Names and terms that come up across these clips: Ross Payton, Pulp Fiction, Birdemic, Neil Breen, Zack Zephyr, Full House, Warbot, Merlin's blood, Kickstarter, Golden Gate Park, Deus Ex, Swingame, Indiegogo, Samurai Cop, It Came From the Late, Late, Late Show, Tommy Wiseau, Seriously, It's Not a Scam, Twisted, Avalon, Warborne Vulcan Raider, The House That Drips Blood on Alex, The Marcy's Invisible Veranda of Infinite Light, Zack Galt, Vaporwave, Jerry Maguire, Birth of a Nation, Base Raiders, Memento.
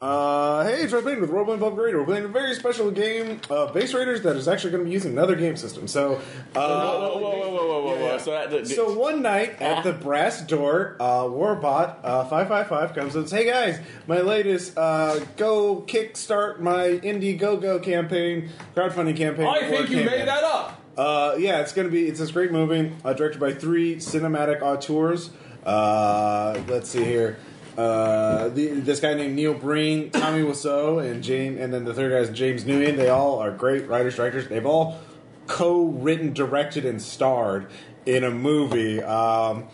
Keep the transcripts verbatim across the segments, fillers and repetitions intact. Uh, hey, it's Ross Payton with Warborne Vulcan Raider. We're playing a very special game, uh, Base Raiders, that is actually going to be using another game system. So, uh, whoa, whoa, whoa, whoa, whoa, whoa, yeah, yeah. whoa. So, that, that, so one night at the brass door, uh, Warbot uh, five five five comes and says, "Hey guys, my latest uh, go kickstart my Indiegogo campaign, crowdfunding campaign." I think you campaign. made that up. Uh, yeah, it's going to be it's this great movie uh, directed by three cinematic auteurs. Uh, let's see here. Uh, the, this guy named Neil Breen, Tommy Wiseau, and James, and then the third guy is James Nguyen. They all are great writers, directors. They've all co-written, directed, and starred in a movie. Um,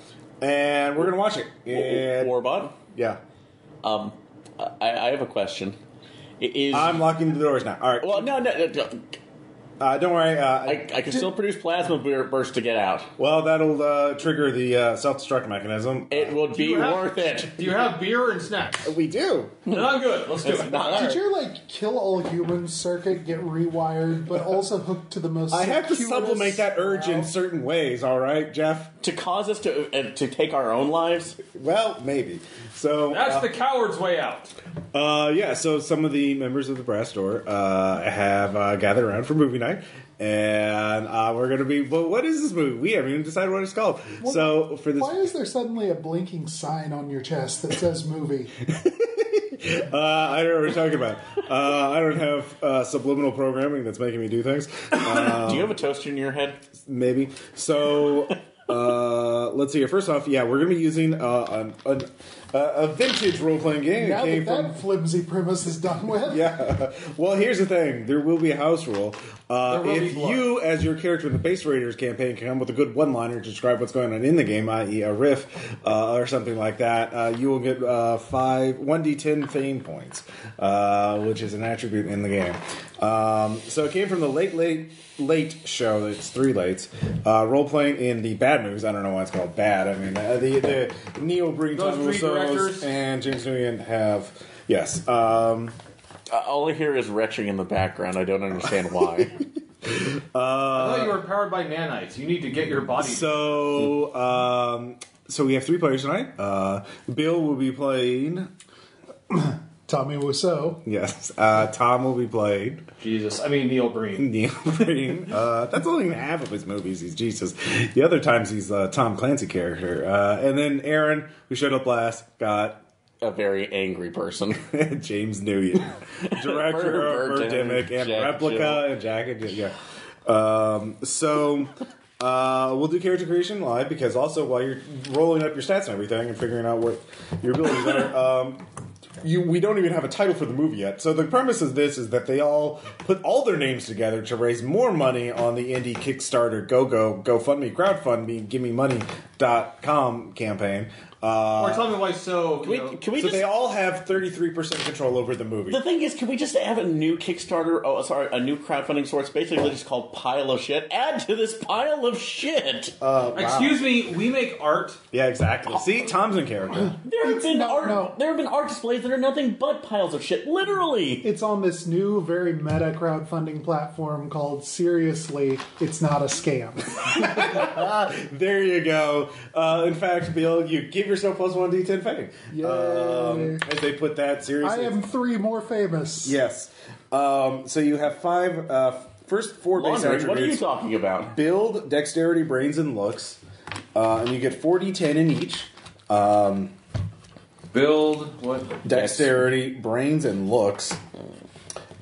and we're gonna watch it. And, Warbot? Yeah. Um, I, I have a question. It is I'm locking the doors now. All right. Well, no, no, no. Uh, don't worry. Uh, I, I can did, still produce plasma burst to get out. Well, that'll uh, trigger the uh, self-destruct mechanism. It will be have, worth it. Do you have beer and snacks? We do. No, I'm good. Let's do it's it. Not did your like kill all humans circuit get rewired, but also hooked to the most? I have to supplement that urge wow. in certain ways. All right, Jeff. To cause us to uh, to take our own lives? Well, maybe. So that's uh, the coward's way out. Uh, yeah. So some of the members of the brass door uh, have uh, gathered around for movie night. And uh, we're going to be... Well, what is this movie? We haven't even decided what it's called. What, so for this, why is there suddenly a blinking sign on your chest that says movie? uh, I don't know what we're talking about. Uh, I don't have uh, subliminal programming that's making me do things. Um, do you have a toaster in your head? Maybe. So uh, let's see here. First off, yeah, we're going to be using uh, an... an Uh, a vintage role-playing game. Now came that, from... that flimsy premise is done with. Yeah. Well, here's the thing. There will be a house rule. Uh, if you, as your character in the Base Raiders campaign, can come with a good one-liner to describe what's going on in the game, that is a riff uh, or something like that, uh, you will get uh, five one d ten fame points, uh, which is an attribute in the game. Um, so it came from the Late, Late, Late Show. It's three Lates. Uh, role-playing in the Bad movies. I don't know why it's called Bad. I mean, uh, the, the Neil Breen, and James Nguyen have yes. Um, uh, all I hear is retching in the background. I don't understand why. uh, I thought you were powered by nanites. You need to get your body. So, um, so we have three players tonight. Uh, Bill will be playing Tommy Wiseau. Yes, uh, Tom will be playing Jesus. I mean Neil Breen. Neil Breen. uh, that's only half of his movies. He's Jesus. The other times he's uh, Tom Clancy character. Uh, and then Aaron, who showed up last, got a very angry person. James Nguyen, director of Birdemic and Jack Replica Jill. and Jack and Jill. Yeah. Um, so. Uh, we'll do character creation live because also while you're rolling up your stats and everything and figuring out what your abilities are, um, you, we don't even have a title for the movie yet. So the premise of this is that they all put all their names together to raise more money on the indie Kickstarter GoGo GoFundMe crowdfundMe give me money dot com campaign. Uh, or tell me why so... Can we, can we so just, they all have thirty-three percent control over the movie. The thing is, can we just have a new Kickstarter... Oh, sorry, a new crowdfunding source basically just called Pile of Shit. Add to this pile of shit! Uh, wow. Excuse me, we make art. Yeah, exactly. See, Tom's in character. There have, been no, art, no. there have been art displays that are nothing but piles of shit, literally! It's on this new, very meta crowdfunding platform called Seriously, It's Not a Scam. There you go. Uh, in fact, Bill, you give your yourself plus one d ten fame. Yeah. Um, as they put that seriously. I am three more famous. Yes. Um, so you have five. Uh, first four Laundry, base attributes. What are you talking about? Build, dexterity, brains, and looks, uh, and you get four d ten in each. Um, build, what? Dexterity, brains, and looks.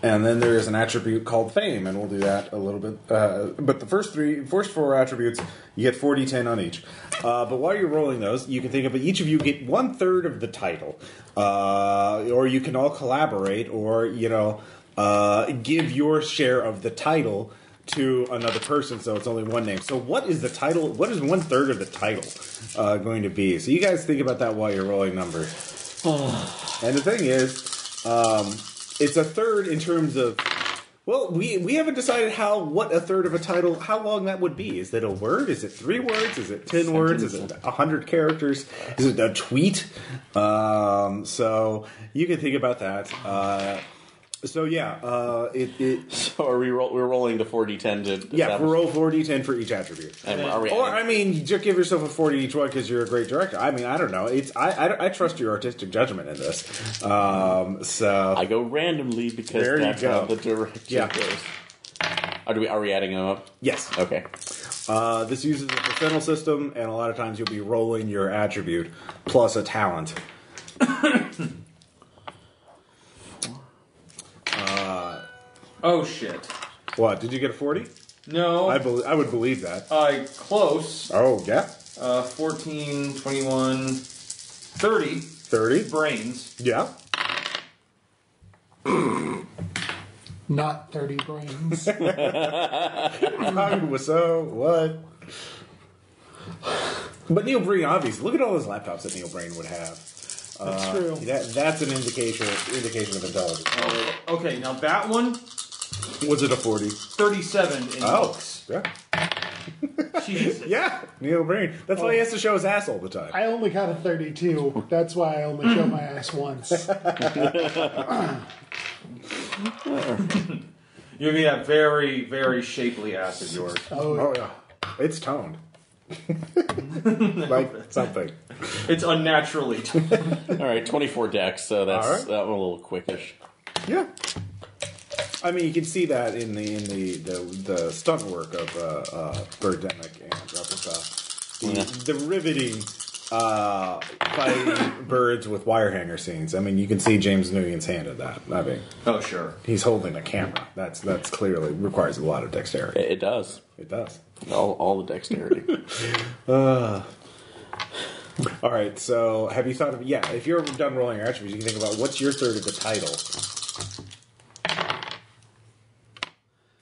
And then there is an attribute called fame, and we'll do that a little bit. Uh, but the first three, first four attributes, you get four d ten on each. Uh, but while you're rolling those, you can think of each of you get one third of the title, uh, or you can all collaborate, or you know, uh, give your share of the title to another person. So it's only one name. So what is the title? What is one third of the title uh, going to be? So you guys think about that while you're rolling numbers. And the thing is. Um, It's a third in terms of, well, we we haven't decided how, what a third of a title, how long that would be. Is it a word? Is it three words? Is it ten words? Is it a hundred characters? Is it a tweet? Um, so you can think about that. Uh, So yeah, uh, it, it. So are we? Roll, we're rolling to four d ten to. Yeah, roll four d ten for each attribute. And and are we or adding? I mean, just give yourself a four d each one because you're a great director. I mean, I don't know. It's I, I, I trust your artistic judgment in this. Um, so I go randomly because there that's you go. How the director yeah. goes. Are we? Are we adding them up? Yes. Okay. Uh, this uses a percentile system, and a lot of times you'll be rolling your attribute plus a talent. Uh, oh shit! What? Did you get a forty? No. I be- I would believe that. Uh, close. Oh yeah. Uh, fourteen, twenty-one, thirty. Thirty brains. Yeah. Not thirty brains. Tommy Wiseau, what? But Neil Breen, obviously, look at all those laptops that Neil Breen would have. That's uh, true. That, that's an indication indication of intelligence. Uh, okay, now that one... Was it a forty? thirty-seven in oh, books. Yeah. Jesus. Yeah, Neil Breen. That's oh. why he has to show his ass all the time. I only got a thirty-two. That's why I only show my ass once. You mean that very, very shapely ass of yours. Oh, oh yeah. It's toned. Like something. It's unnaturally toned. Alright, twenty-four decks, so that's right. That one a little quickish. Yeah. I mean, you can see that in the in the, the, the stunt work of uh, uh, Birdemic and Replica. The, yeah. the riveting uh, fighting birds with wire hanger scenes. I mean, you can see James Nguyen's hand at that. I mean, oh sure, he's holding a camera. That's that's clearly requires a lot of dexterity. It, it does. It does. All all the dexterity. uh, all right. So, have you thought of yeah? If you're done rolling your attributes, you can think about what's your third of the title.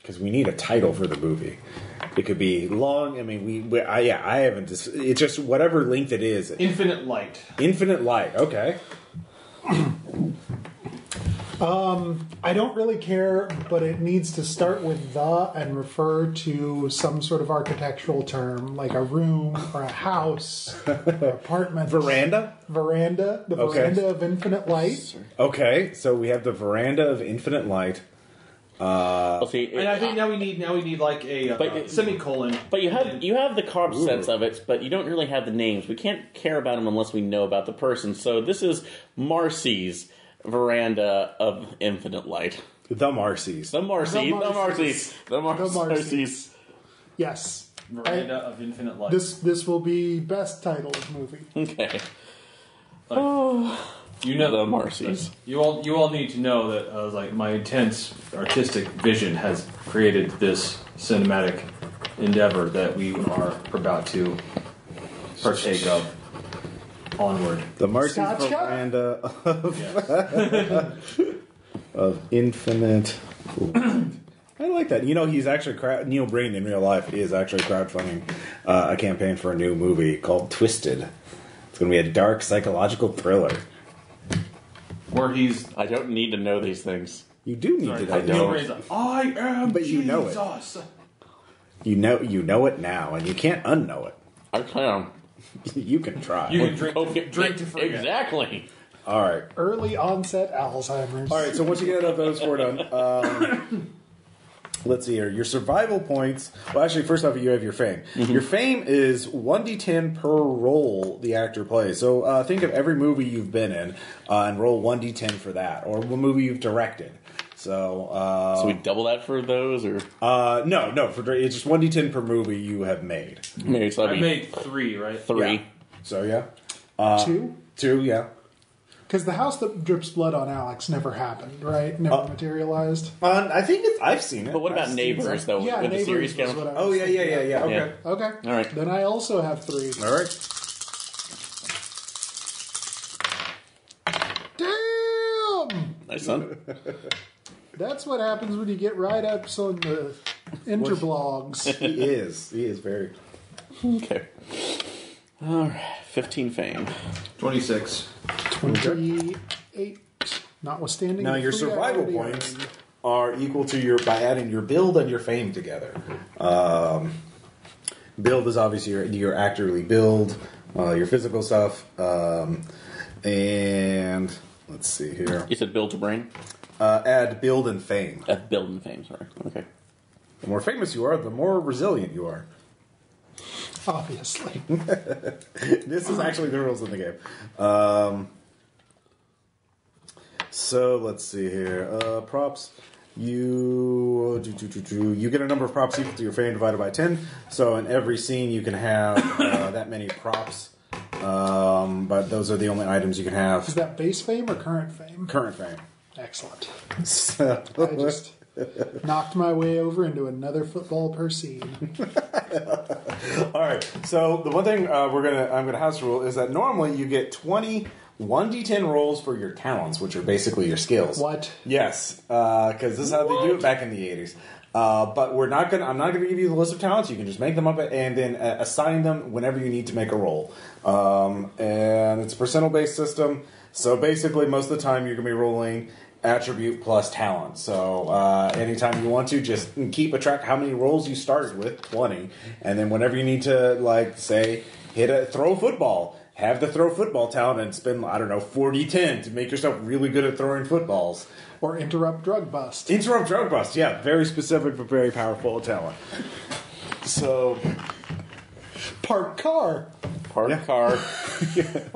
Because we need a title for the movie. It could be long. I mean, we. we I, yeah, I haven't. Dis- it's just whatever length it is. Infinite Light. Infinite Light. Okay. um, I don't really care, but it needs to start with the and refer to some sort of architectural term, like a room or a house, or an apartment, veranda, veranda, the okay. veranda of infinite light. Okay, so we have the veranda of infinite light. Uh, see, it, and I think now we need now we need like a uh, but, uh, semicolon. But you have you have the carb Ooh. sense of it, but you don't really have the names. We can't care about them unless we know about the person. So this is Marcy's Veranda of Infinite Light. The Marcy's. The Marcy's. The Marcy's. The Marcy's. The Marcy's. Yes. Veranda I, of Infinite Light. This this will be best title of movie. Okay. Like, oh. You know the Marcy's. You all, you all need to know that uh, like my intense artistic vision has created this cinematic endeavor that we are about to partake of. Onward, the Marcy's veranda of yes. of infinite. I like that. You know, he's actually crowd- Neil Breen in real life is actually crowdfunding uh, a campaign for a new movie called Twisted. It's going to be a dark psychological thriller. Where he's... I don't need to know these things. You do need Sorry, to know I don't. Like, I am but you Jesus. Know it. You know, you know it now, and you can't unknow it. I can. You can try. You can drink, okay. drink to forget. Exactly. All right. Early onset Alzheimer's. All right, so once you get out of those four done... Um, let's see here. Your survival points... Well, actually, first off, you have your fame. Mm-hmm. Your fame is one d ten per role the actor plays. So uh, think of every movie you've been in uh, and roll one d ten for that, or one movie you've directed. So... Uh, so we double that for those, or...? Uh, no, no. For It's just one d ten per movie you have made. made so I made three, right? Three. Yeah. So, yeah. Uh, two? Two, yeah. Because The House That Drips Blood on Alex never happened, right? Never uh, materialized. Uh, I think it's... I've seen it. But what about I've Neighbors, though? Yeah, with Neighbors the series count? Oh, yeah, yeah, yeah, yeah. Okay. Yeah. Okay. All right. Then I also have three. All right. Damn! Nice, son. That's what happens when you get right up on the interblogs. He is. He is very... Okay. All right. fifteen fame. twenty-six. twenty-eight, notwithstanding. Now your survival points are equal to your by adding your build and your fame together. Um, build is obviously your, your actorly build, uh, your physical stuff, um, and Let's see here. You said build to brain? Uh, add build and fame. Add build and fame, sorry. Okay. The more famous you are, the more resilient you are. Obviously. This is actually the rules in the game. Um, so, let's see here. Uh, props. You do, do, do, do. You get a number of props equal to your fame divided by ten. So in every scene you can have uh, that many props. Um, but those are the only items you can have. Is that base fame or current fame? Current fame. Excellent. So. I just knocked my way over into another football per scene. All right. So the one thing uh, we're gonna I'm gonna house rule is that normally you get twenty. one d ten rolls for your talents, which are basically your skills. What? Yes, because uh, this is how what? they do it back in the eighties. Uh, but we're not going. I'm not going to give you the list of talents. You can just make them up and then uh, assign them whenever you need to make a roll. Um, and it's a percentile based system, so basically most of the time you're going to be rolling attribute plus talent. So uh, anytime you want to, just keep a track how many rolls you started with, twenty, and then whenever you need to, like say, hit a throw football. Have the throw football talent and spend, I don't know, forty ten to make yourself really good at throwing footballs. Or interrupt drug bust. Interrupt drug bust, yeah. Very specific but very powerful talent. So, park car. Park yeah. car.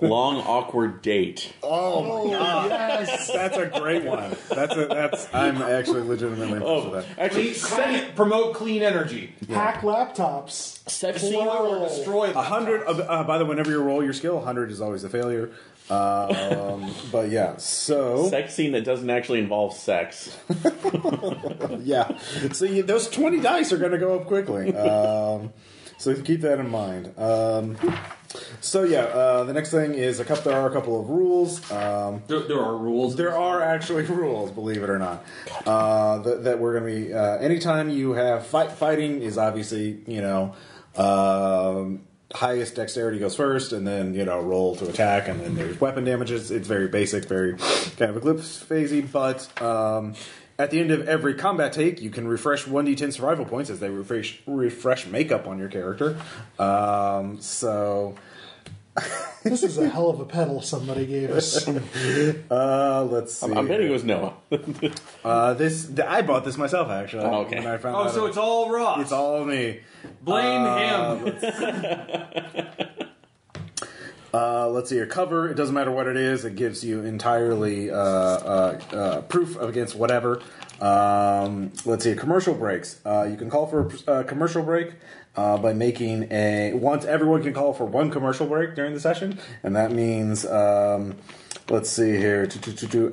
Long, awkward date. Oh, my God. Yes. That's a great one. That's a, that's. I'm actually legitimately impressed oh, with that. Actually, clean, promote clean energy. Yeah. Hack laptops. Set or destroy laptops. one hundred, uh, uh, by the way, whenever you roll your skill, one hundred is always a failure. Um, but yeah, so... Sex scene that doesn't actually involve sex. Yeah. So you, those twenty dice are going to go up quickly. Um, so keep that in mind. Um... So yeah, uh, the next thing is a couple. There are a couple of rules. Um, there, there are rules. There are actually rules, believe it or not. Uh, that, that we're going to be. Uh, anytime you have fight, fighting is obviously you know um, highest dexterity goes first, and then you know roll to attack, and then there's weapon damages. It's very basic, very kind of eclipse-phasey, but. Um, At the end of every combat take, you can refresh one d ten survival points as they refresh, refresh makeup on your character. Um, so... This is a hell of a pedal somebody gave us. uh, let's see. I'm, I'm betting it was Noah. uh, this, the, I bought this myself, actually. Oh, okay. When I found oh, so it's all Ross. It's all me. Blame uh, him. Let's... Uh, let's see, your cover, it doesn't matter what it is, it gives you entirely uh, uh, uh, proof against whatever. Um, let's see, commercial breaks. Uh, you can call for a uh, commercial break uh, by making a... Once everyone can call for one commercial break during the session, and that means... Um, Let's see here.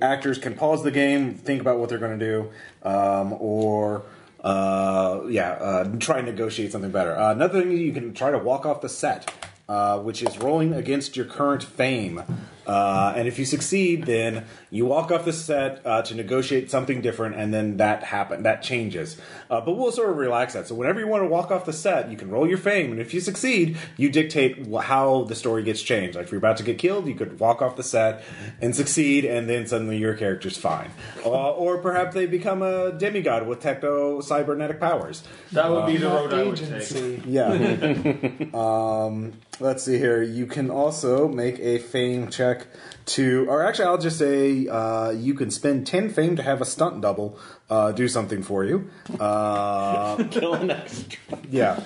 Actors can pause the game, think about what they're going to do, um, or... Uh, yeah, uh, try and negotiate something better. Uh, another thing, you can try to walk off the set. Uh, which is rolling against your current fame. Uh, and if you succeed, then you walk off the set uh, to negotiate something different, and then that happen that changes. Uh, but we'll sort of relax that. So whenever you want to walk off the set, you can roll your fame, and if you succeed, you dictate how the story gets changed. Like if you're about to get killed, you could walk off the set and succeed, and then suddenly your character's fine. Uh, or perhaps they become a demigod with techno-cybernetic powers. That would be um, the road agency. I would take. Yeah. um... Let's see here. You can also make a fame check to... Or actually, I'll just say uh, you can spend ten fame to have a stunt double uh, do something for you. Uh, Kill an extra. Yeah.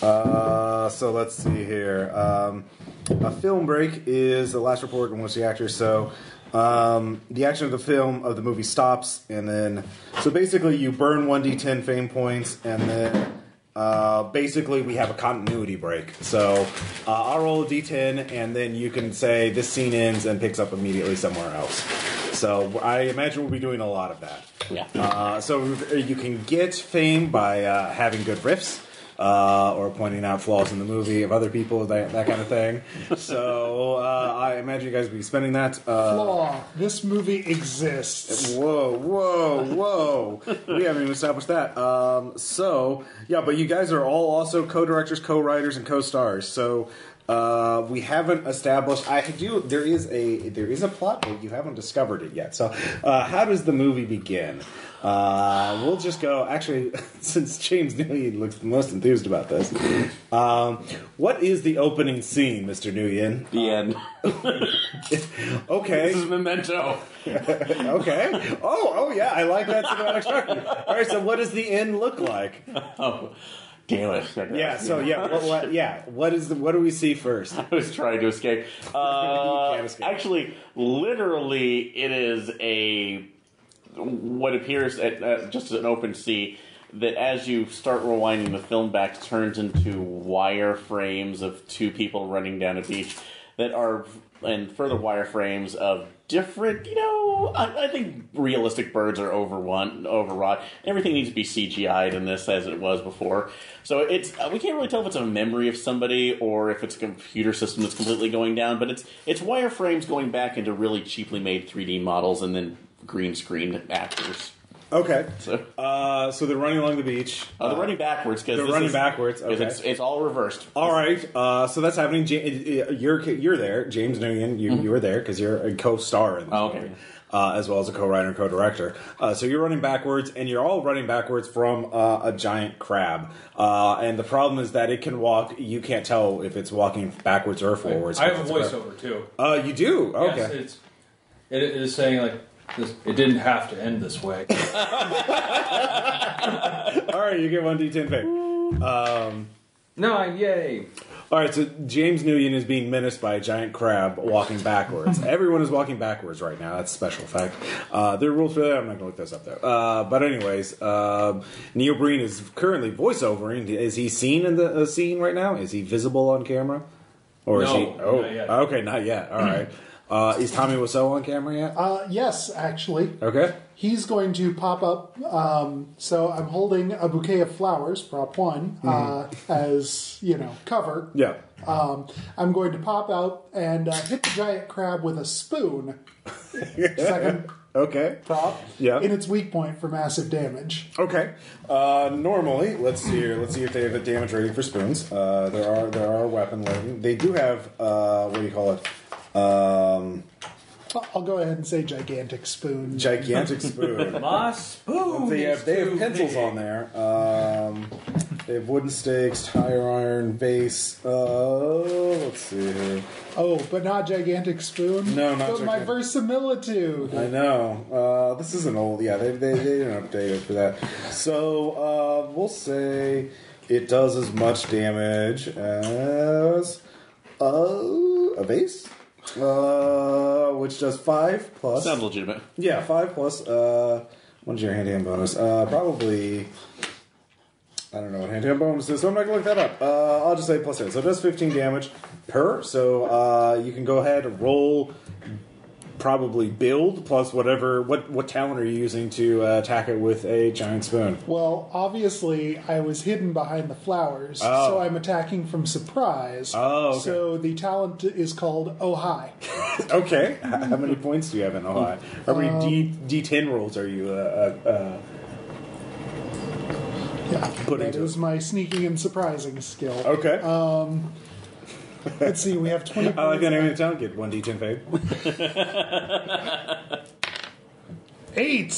Uh, so let's see here. Um, a film break is the last report in which the actor... So um, the action of the film, of the movie stops, and then... So basically, you burn one d ten fame points, and then... Uh, basically, we have a continuity break. So uh, I'll roll a d ten, and then you can say this scene ends and picks up immediately somewhere else. So I imagine we'll be doing a lot of that. Yeah. Uh, so you can get fame by uh, having good riffs uh, or pointing out flaws in the movie of other people, that, that kind of thing. So uh, I imagine you guys will be spending that. Uh, Flaw. This movie exists. Whoa, whoa, whoa. We haven't even established that. Um, so... Yeah, but you guys are all also co-directors, co-writers, and co-stars. So Uh, we haven't established. I do. There is a there is a plot, but you haven't discovered it yet. So, uh, how does the movie begin? Uh, we'll just go. Actually, since James Nguyen looks the most enthused about this, um, what is the opening scene, Mister Nguyen? The end. Okay. This is Memento. Okay. Oh, oh yeah, I like that cinematic structure. All right. So, what does the end look like? Oh. Damn it. Yeah, so yeah, what, what, yeah. What is the? What do we see first? I was trying to escape. Uh, you can't escape. Actually, literally, it is a what appears at, uh, just an open sea that, as you start rewinding the film back, turns into wireframes of two people running down a beach that are, and further wireframes of different, you know, I, I think realistic birds are overrun, overwrought. Everything needs to be C G I'd in this as it was before. So it's we can't really tell if it's a memory of somebody or if it's a computer system that's completely going down, but it's it's wireframes going back into really cheaply made three D models and then green screened actors. Okay. So, uh, so they're running along the beach. Uh, they're running backwards. Cause they're running is, backwards. Okay. It's, it's all reversed. All right. Uh, so that's happening. You're you're there. James Nguyen, you, mm-hmm. you were there because you're a co-star in this oh, okay. movie, uh, as well as a co-writer and co-director. Uh, so you're running backwards, and you're all running backwards from uh, a giant crab. Uh, and the problem is that it can walk. You can't tell if it's walking backwards or forwards. I have a voiceover, too. Uh, you do? Okay. Yes, it's, it is saying, like, This, it didn't have to end this way. All right, you get one D ten pick. Um, Nine, yay. All right, so James Nguyen is being menaced by a giant crab walking backwards. Everyone is walking backwards right now. That's a special fact. Uh, there are rules for that. I'm not going to look those up, though. Uh, but anyways, uh, Neil Breen is currently voiceovering. Is he seen in the uh, scene right now? Is he visible on camera? Or no, is he, oh, not yet. Okay, not yet. All right. Uh, is Tommy Wiseau on camera yet? Uh, yes, actually. Okay. He's going to pop up. Um, so I'm holding a bouquet of flowers, prop one, mm-hmm. uh, as, you know, cover. Yeah. Um, I'm going to pop out and uh, hit the giant crab with a spoon. Second. Okay. Prop. Yeah. In its weak point for massive damage. Okay. Uh, normally, let's see here. Let's see if they have a damage rating for spoons. Uh, there are there are weapon rating. They do have uh, what do you call it? Um, I'll go ahead and say gigantic spoon. Gigantic spoon. My spoon. They have, they have pencils on there. Um, they have wooden stakes, tire iron, vase. Uh, let's see here. Oh, but not gigantic spoon. No, not. But gigantic. My verisimilitude. I know. Uh, this is an old. Yeah, they they, they didn't update it for that. So uh, we'll say it does as much damage as uh, a vase. Uh, which does five plus. Sounds legitimate. Yeah, five plus. Uh, what's your hand-to-hand bonus? Uh, probably. I don't know what hand-to-hand bonus is, so I'm not gonna look that up. Uh, I'll just say plus ten. So it does fifteen damage per. So uh, you can go ahead and roll. Probably build plus whatever. What what talent are you using to uh, attack it with a giant spoon? Well, obviously, I was hidden behind the flowers, oh. so I'm attacking from surprise. Oh, okay. So the talent is called Oh Hi. Okay. How many points do you have in Oh Hi? How many um, D D ten rolls are you? Uh, uh, uh, yeah, putting that is it? My sneaking and surprising skill. Okay. Um. Let's see, we have twenty. I like that name of the town kid. One D ten fade. Eight.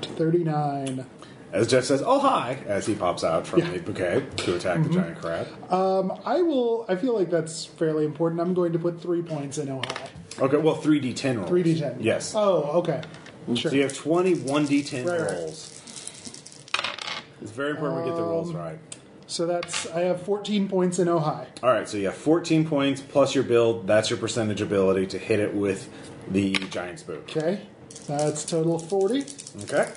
thirty-nine. As Jeff says, "Oh hi!" as he pops out from yeah. the bouquet to attack mm-hmm. the giant crab. Um, I will. I feel like that's fairly important. I'm going to put three points in "Oh hi." Okay. Well, three D ten rolls. Three D ten. Yes. Oh, okay. Sure. So you have twenty-one D ten right, rolls. Right. It's very important um, we get the rolls right. So that's, I have fourteen points in Ojai. All right, so you have fourteen points plus your build. That's your percentage ability to hit it with the giant spoon. Okay, that's total of forty. Okay.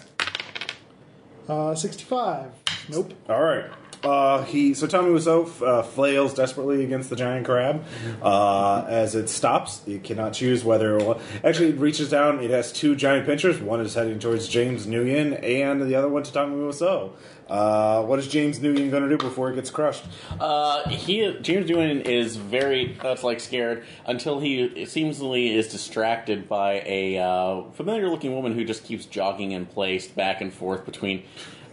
Uh, sixty-five. Nope. All right. Uh, he so Tommy Wiseau uh, flails desperately against the giant crab. Uh, as it stops, you cannot choose whether it will, actually it reaches down. It has two giant pinchers. One is heading towards James Nguyen, and the other one to Tommy Wiseau. Uh, what is James Nguyen going to do before he gets crushed? Uh, he James Nguyen is very that's like scared until he seemingly is distracted by a uh, familiar-looking woman who just keeps jogging in place back and forth between.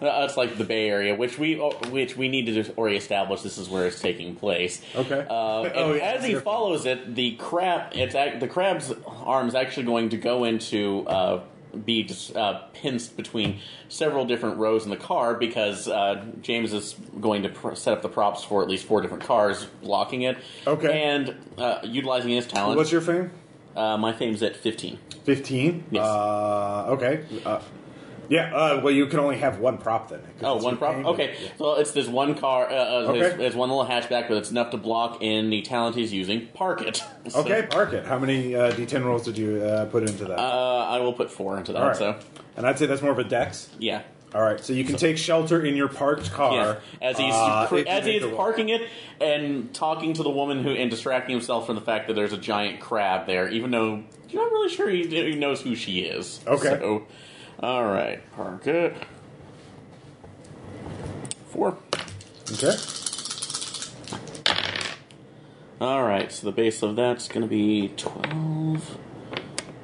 It's like the Bay Area, which we which we need to just already establish this is where it's taking place. Okay. Uh, and oh, yeah, as he follows it, the crab it's the crab's arm is actually going to go into uh, be just, uh, pinced between several different rows in the car because uh, James is going to pr- set up the props for at least four different cars, blocking it. Okay. And uh, utilizing his talent. What's your fame? Uh, my fame's at fifteen. fifteen? Yes. Uh, okay. Uh, yeah, uh, well, you can only have one prop then. Oh, one prop? Fame. Okay. Yeah. So it's this one car. Uh, uh, okay. There's, there's one little hatchback, but it's enough to block in the talent he's using. Park it. So, okay, park it. How many uh, D ten rolls did you uh, put into that? Uh, I will put four into that. All right. So. And I'd say that's more of a dex? Yeah. All right, so you can so, take shelter in your parked car. Yeah. As he's uh, cr- as he is parking it and talking to the woman who and distracting himself from the fact that there's a giant crab there, even though you're not really sure he, he knows who she is. Okay. So, all right, park it. Four. Okay. All right, so the base of that's going to be twelve,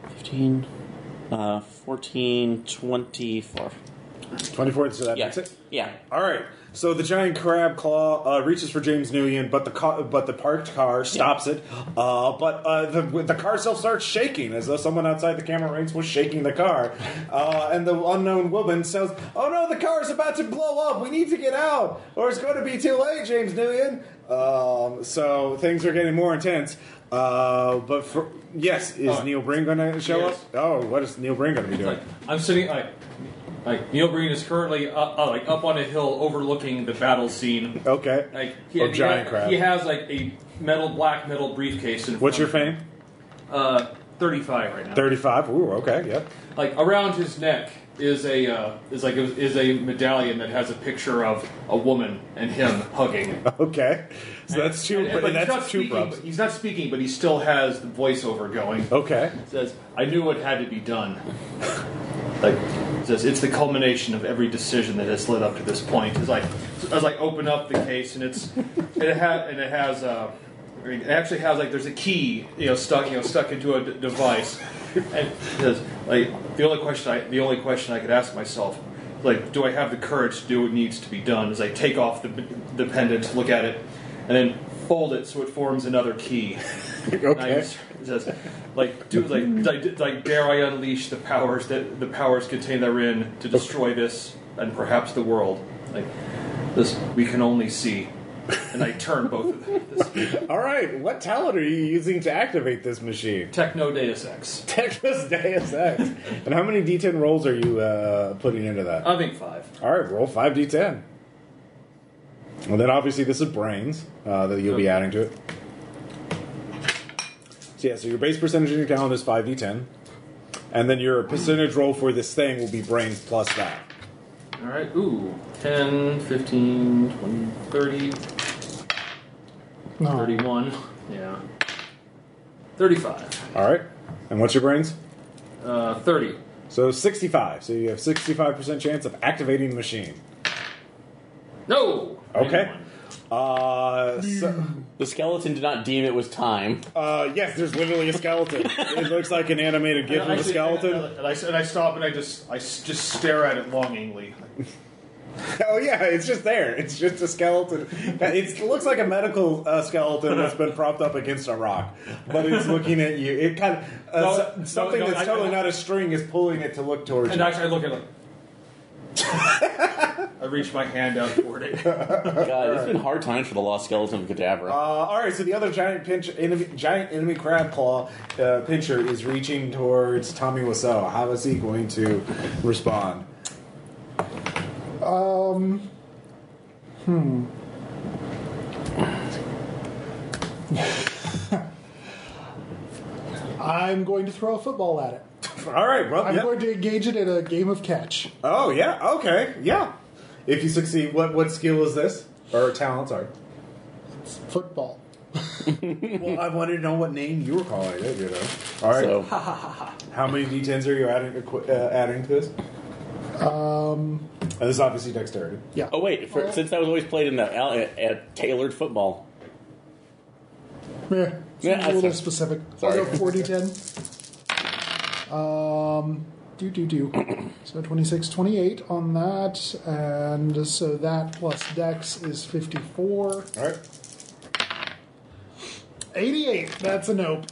fifteen, uh, fourteen, twenty-four. twenty-four, so that yeah. makes it? Yeah. All right. So the giant crab claw uh, reaches for James Nguyen, but the car, but the parked car stops yeah. it. Uh, but uh, the the car itself starts shaking as though someone outside the camera ranks was shaking the car. Uh, and the unknown woman says, "Oh no, the car's about to blow up. We need to get out, or it's going to be too late, James Nguyen." Um, so things are getting more intense. Uh, but for, yes, is oh. Neil Breen going to show yes. up? Oh, what is Neil Breen going to be doing? I'm sitting. I- Like, Neil Breen is currently up, uh, like up on a hill overlooking the battle scene. Okay. Like he, oh, giant he, crab. He has like a metal black metal briefcase. In What's front your fame? Of him. Uh, thirty-five right now. Thirty-five. Ooh. Okay. Yep. Like around his neck is a uh, is like a, is a medallion that has a picture of a woman and him hugging. Okay. So and, that's two. And, and, but that's not two speaking, but he's not speaking, but he still has the voiceover going. Okay. It says, "I knew what had to be done." Like, it says, it's the culmination of every decision that has led up to this point. It's like, I was like, open up the case, and it's, and it has, and it has, uh, I mean, it actually has like, there's a key, you know, stuck, you know, stuck into a d- device. And it says, like, the only question I, the only question I could ask myself, like, do I have the courage to do what needs to be done? Is I take off the, the pendant, look at it, and then fold it so it forms another key. Okay. It says, like, do, like, like, like, dare I unleash the powers that the powers contained therein to destroy this and perhaps the world? Like, this we can only see. And I turn both of them. This. All right, what talent are you using to activate this machine? Techno Deus Ex. Techno Deus Ex. And how many D ten rolls are you uh, putting into that? I think five. All right, roll five D ten. Well, then obviously this is brains uh, that you'll okay. be adding to it. So yeah, so your base percentage in your talent is five d ten. And then your percentage roll for this thing will be brains plus that. All right, ooh. ten, fifteen, twenty, thirty, no. thirty-one. Yeah. thirty-five. All right. And what's your brains? Uh, thirty. So sixty-five. So you have sixty-five percent chance of activating the machine. No! Okay. Uh, so, the skeleton did not deem it was time. Uh, yes, there's literally a skeleton. It looks like an animated gif of a skeleton. And I, and I stop and I just I just stare at it longingly. Oh yeah, it's just there. It's just a skeleton. It's, it looks like a medical uh, skeleton that's been propped up against a rock, but it's looking at you. It kind of uh, no, so, something no, no, that's I, totally I, not a string is pulling it to look towards and you. And actually, I look at it. I reached my hand out toward it. God, it's been hard times for the lost skeleton of Cadabra. Uh, all right, so the other giant pinch, enemy, giant enemy crab claw uh, pincher is reaching towards Tommy Wiseau. How is he going to respond? Um, hmm. I'm going to throw a football at it. All right, well, I'm yep. going to engage it in a game of catch. Oh, yeah, okay, yeah. If you succeed, what, what skill is this? Or talent, sorry. It's football. Well, I wanted to know what name you were calling it, you know. All right. So, how many D tens are you adding, uh, adding to this? Um, oh, this is obviously dexterity. Yeah. Oh, wait, for, right. since that was always played in the uh, uh, tailored football. Yeah, yeah a little sorry. specific. Sorry. I'll go four D ten. Um, do do do. So twenty-six, twenty-eight on that, and so that plus Dex is fifty-four. All right. eighty-eight. That's a nope.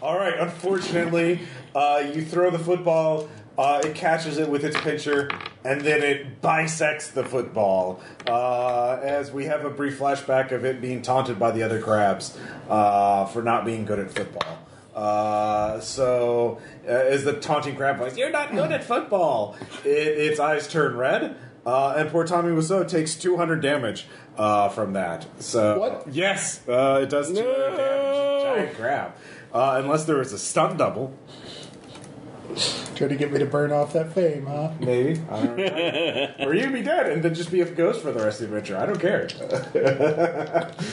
All right. Unfortunately, uh, you throw the football. Uh, it catches it with its pitcher, and then it bisects the football. Uh, as we have a brief flashback of it being taunted by the other crabs uh, for not being good at football. Uh, so, uh, as the taunting crab voice, "You're not good at football!" It, its eyes turn red, uh, and poor Tommy Wiseau takes two hundred damage uh, from that. So, what? Yes, uh, it does two hundred no! damage. Giant crab, uh, unless there was a stunt double. Try to get me to burn off that fame, huh? Maybe. I don't know. Or you'd be dead and then just be a ghost for the rest of the adventure. I don't care.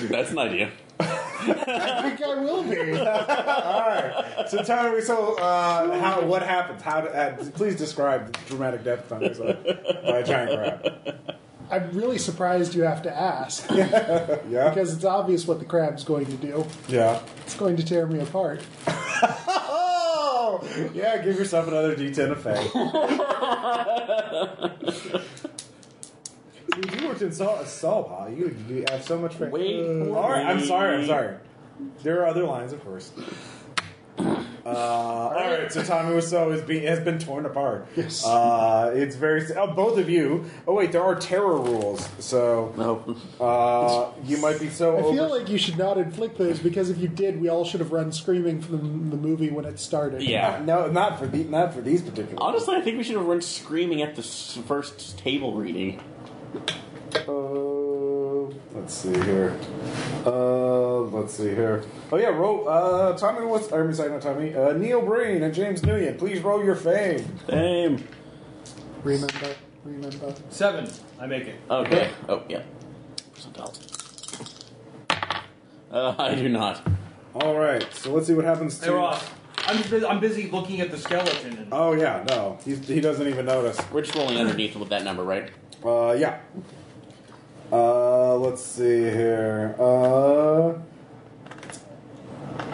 That's an idea. I think I will be. Alright. So tell me, so uh, how, what happens? How? To, uh, please describe the dramatic death of by a giant crab. I'm really surprised you have to ask. Yeah. Because it's obvious what the crab's going to do. Yeah. It's going to tear me apart. Yeah, give yourself another D ten effect. You worked in Saw, huh? You, you have so much... Wait. Uh, all right, I'm sorry, I'm sorry. There are other lines, of course. Uh, all right, so Tommy Wiseau is being, has been torn apart. Yes. Uh, it's very... Oh, both of you... Oh, wait, there are terror rules, so... No. Uh, you might be so... I over- feel like you should not inflict those, because if you did, we all should have run screaming from the movie when it started. Yeah. No, not for, the, not for these particular... Honestly, I think we should have run screaming at the first table reading. Uh, let's see here. Uh, let's see here. Oh yeah, roll. Uh, Tommy, what's? I'm sorry, not Tommy. Uh, Neil Breen and James Nguyen. Please roll your fame. Fame. Remember, remember. Seven. I make it. Okay. Yeah. Oh yeah. Percentile. Uh, I do not. All right. So let's see what happens. To... Hey Ross, I'm busy, I'm busy looking at the skeleton. And... Oh yeah, no, He's, he doesn't even notice. We're just rolling underneath with that number, right? Uh, yeah. Uh, let's see here. Uh,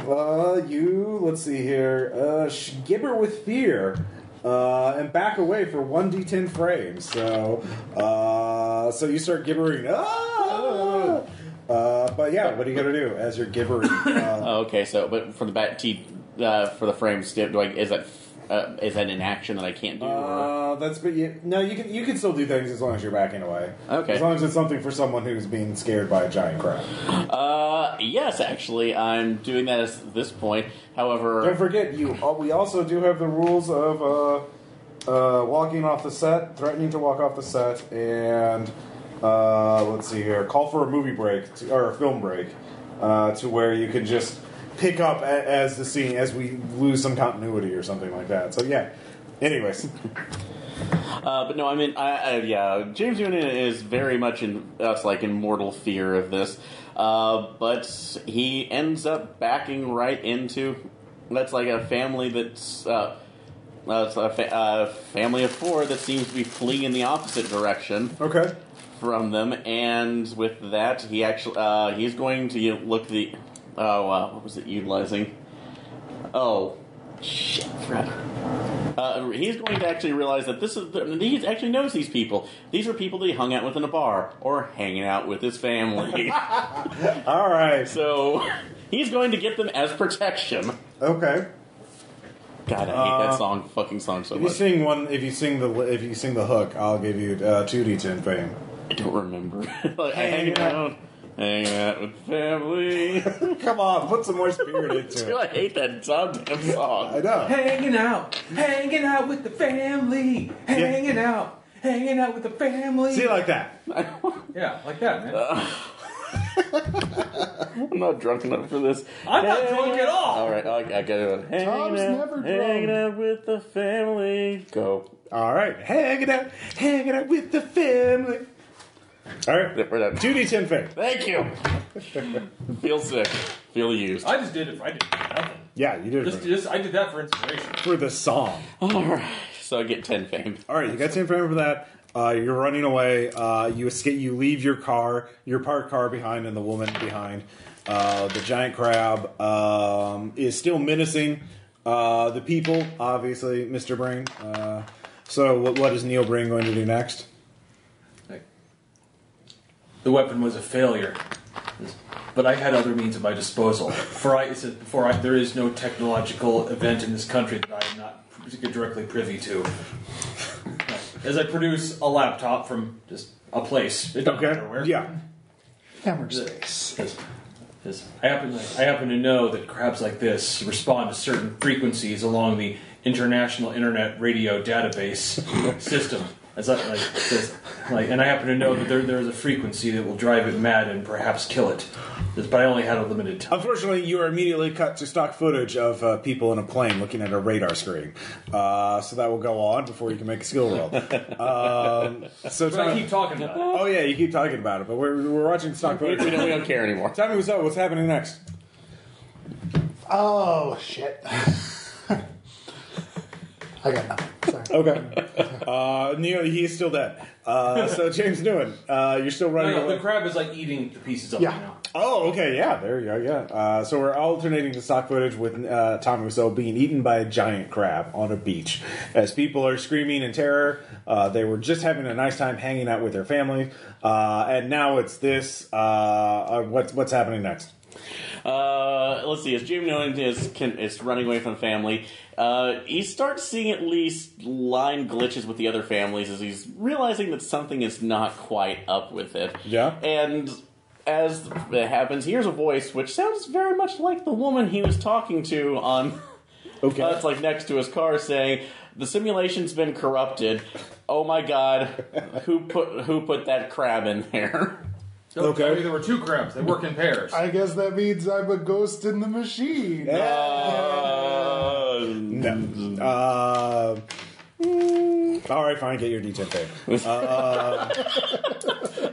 uh, you, let's see here. Uh, gibber with fear. Uh, and back away for one d ten frames. So, uh, so you start gibbering. Ah! Uh, but yeah, what are you gonna do as you're gibbering? Uh, oh, okay, so, but for the back t, uh, for the frames, do I, is that Uh, is that an action that I can't do? Uh, that's but you, no, you can you can still do things as long as you're backing away. Okay. As long as it's something for someone who's being scared by a giant crab. Uh, yes, actually, I'm doing that at this point. However, don't forget you. Uh, we also do have the rules of uh, uh, walking off the set, threatening to walk off the set, and uh, let's see here, call for a movie break to, or a film break, uh, to where you can just pick up as the scene, as we lose some continuity or something like that. So yeah. Anyways, uh, but no, I mean, I, I, yeah, James Nguyen is very much in us, like in mortal fear of this, uh, but he ends up backing right into that's like a family that's uh, that's a fa- uh, family of four that seems to be fleeing in the opposite direction. Okay. From them, and with that, he actually uh, he's going to you know, look the. Oh, uh, what was it utilizing? Oh, shit, Fred. Uh, he's going to actually realize that this is... The, he actually knows these people. These are people that he hung out with in a bar or hanging out with his family. All right. So he's going to get them as protection. Okay. God, I hate uh, that song, fucking song so if much. You sing one, if you sing the if you sing the hook, I'll give you uh, two d ten fame. I don't remember. like, I hang out... Hang out with family. Come on, put some more spirit into it. I hate that goddamn song. I know. Hanging out, hanging out with the family. Hanging yeah. out, hanging out with the family. See, like that. Yeah, like that, man. Uh, I'm not drunk enough for this. I'm hey, not drunk at all. All right, I, I got it. Hanging Tom's out, never drunk. Hanging out with the family. Go. All right, hanging out, hanging out with the family. All right, we're done. two d ten fake. Thank you. Feel sick. Feel used. I just did it. I did nothing. Yeah, you did it. Just, just, I did that for inspiration. For the song. All right. So I get ten fame. All right, you got ten fame for that. Uh, you're running away. Uh, you escape. You leave your car, your parked car behind, and the woman behind. Uh, the giant crab um, is still menacing. Uh, the people, obviously, Mister Breen. Uh, so what, what is Neil Breen going to do next? The weapon was a failure, but I had other means at my disposal. For I said before, I, there is no technological event in this country that I am not directly privy to. As I produce a laptop from just a place, it doesn't okay. matter where. Yeah. Hammer space. As, as I, happen to, I happen to know that crabs like this respond to certain frequencies along the International Internet Radio Database system. As I, like, as, like, and I happen to know that there there is a frequency that will drive it mad and perhaps kill it. But I only had a limited time. Unfortunately, you are immediately cut to stock footage of uh, people in a plane looking at a radar screen. Uh, so that will go on before you can make a skill roll. um, so Tommy, I keep talking about it. Oh yeah, you keep talking about it. But we're we're watching stock footage. We don't, we don't care anymore. Tommy Wiseau, what's happening next? Oh shit. I got nothing. Sorry. Okay. Uh, Neil, he's still dead. Uh, so James Nguyen, uh, you're still running. No, no, the crab is like eating the pieces up yeah. right now. Oh, okay, yeah, there you go, yeah. Uh, so we're alternating the stock footage with uh, Tommy Wiseau being eaten by a giant crab on a beach. As people are screaming in terror, uh, they were just having a nice time hanging out with their family, uh, and now it's this. Uh, uh, what's what's happening next? Uh, let's see. As James Nguyen is can, is running away from family, uh, he starts seeing at least line glitches with the other families as he's realizing that something is not quite up with it. Yeah. And as it happens, he hears a voice which sounds very much like the woman he was talking to on. Okay. That's like next to his car, saying, "The simulation's been corrupted. Oh my God, who put who put that crab in there?" Don't okay. tell me there were two crabs. They work in pairs. I guess that means I'm a ghost in the machine. Uh, no. Uh, mm. All right, fine. Get your D ten paper. Uh,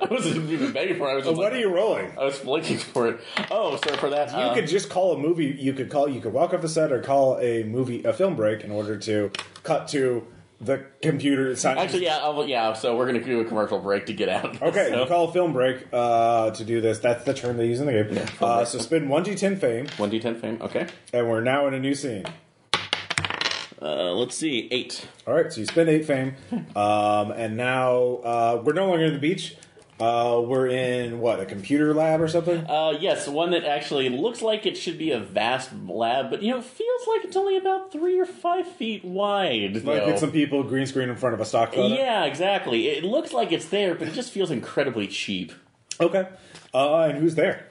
I wasn't even begging for it. I was just what like, are you rolling? I was blinking for it. Oh, so for that, you uh, could just call a movie. You could call. You could walk off the set or call a movie a film break in order to cut to. The computer science. Actually, yeah, I'll, yeah. So we're going to do a commercial break to get out. Okay, so. We'll call a film break uh, to do this. That's the term they use in the game. Yeah, uh, so spin one d ten fame. one d ten fame, okay. And we're now in a new scene. Uh, let's see, eight. All right, so you spin eight fame. Um, and now uh, we're no longer in the beach. Uh, we're in, what, a computer lab or something? Uh, yes, one that actually looks like it should be a vast lab, but, you know, feels like it's only about three or five feet wide, though. Like it's some people green screen in front of a stock photo? Yeah, exactly. It looks like it's there, but it just feels incredibly cheap. Okay. Uh, and who's there?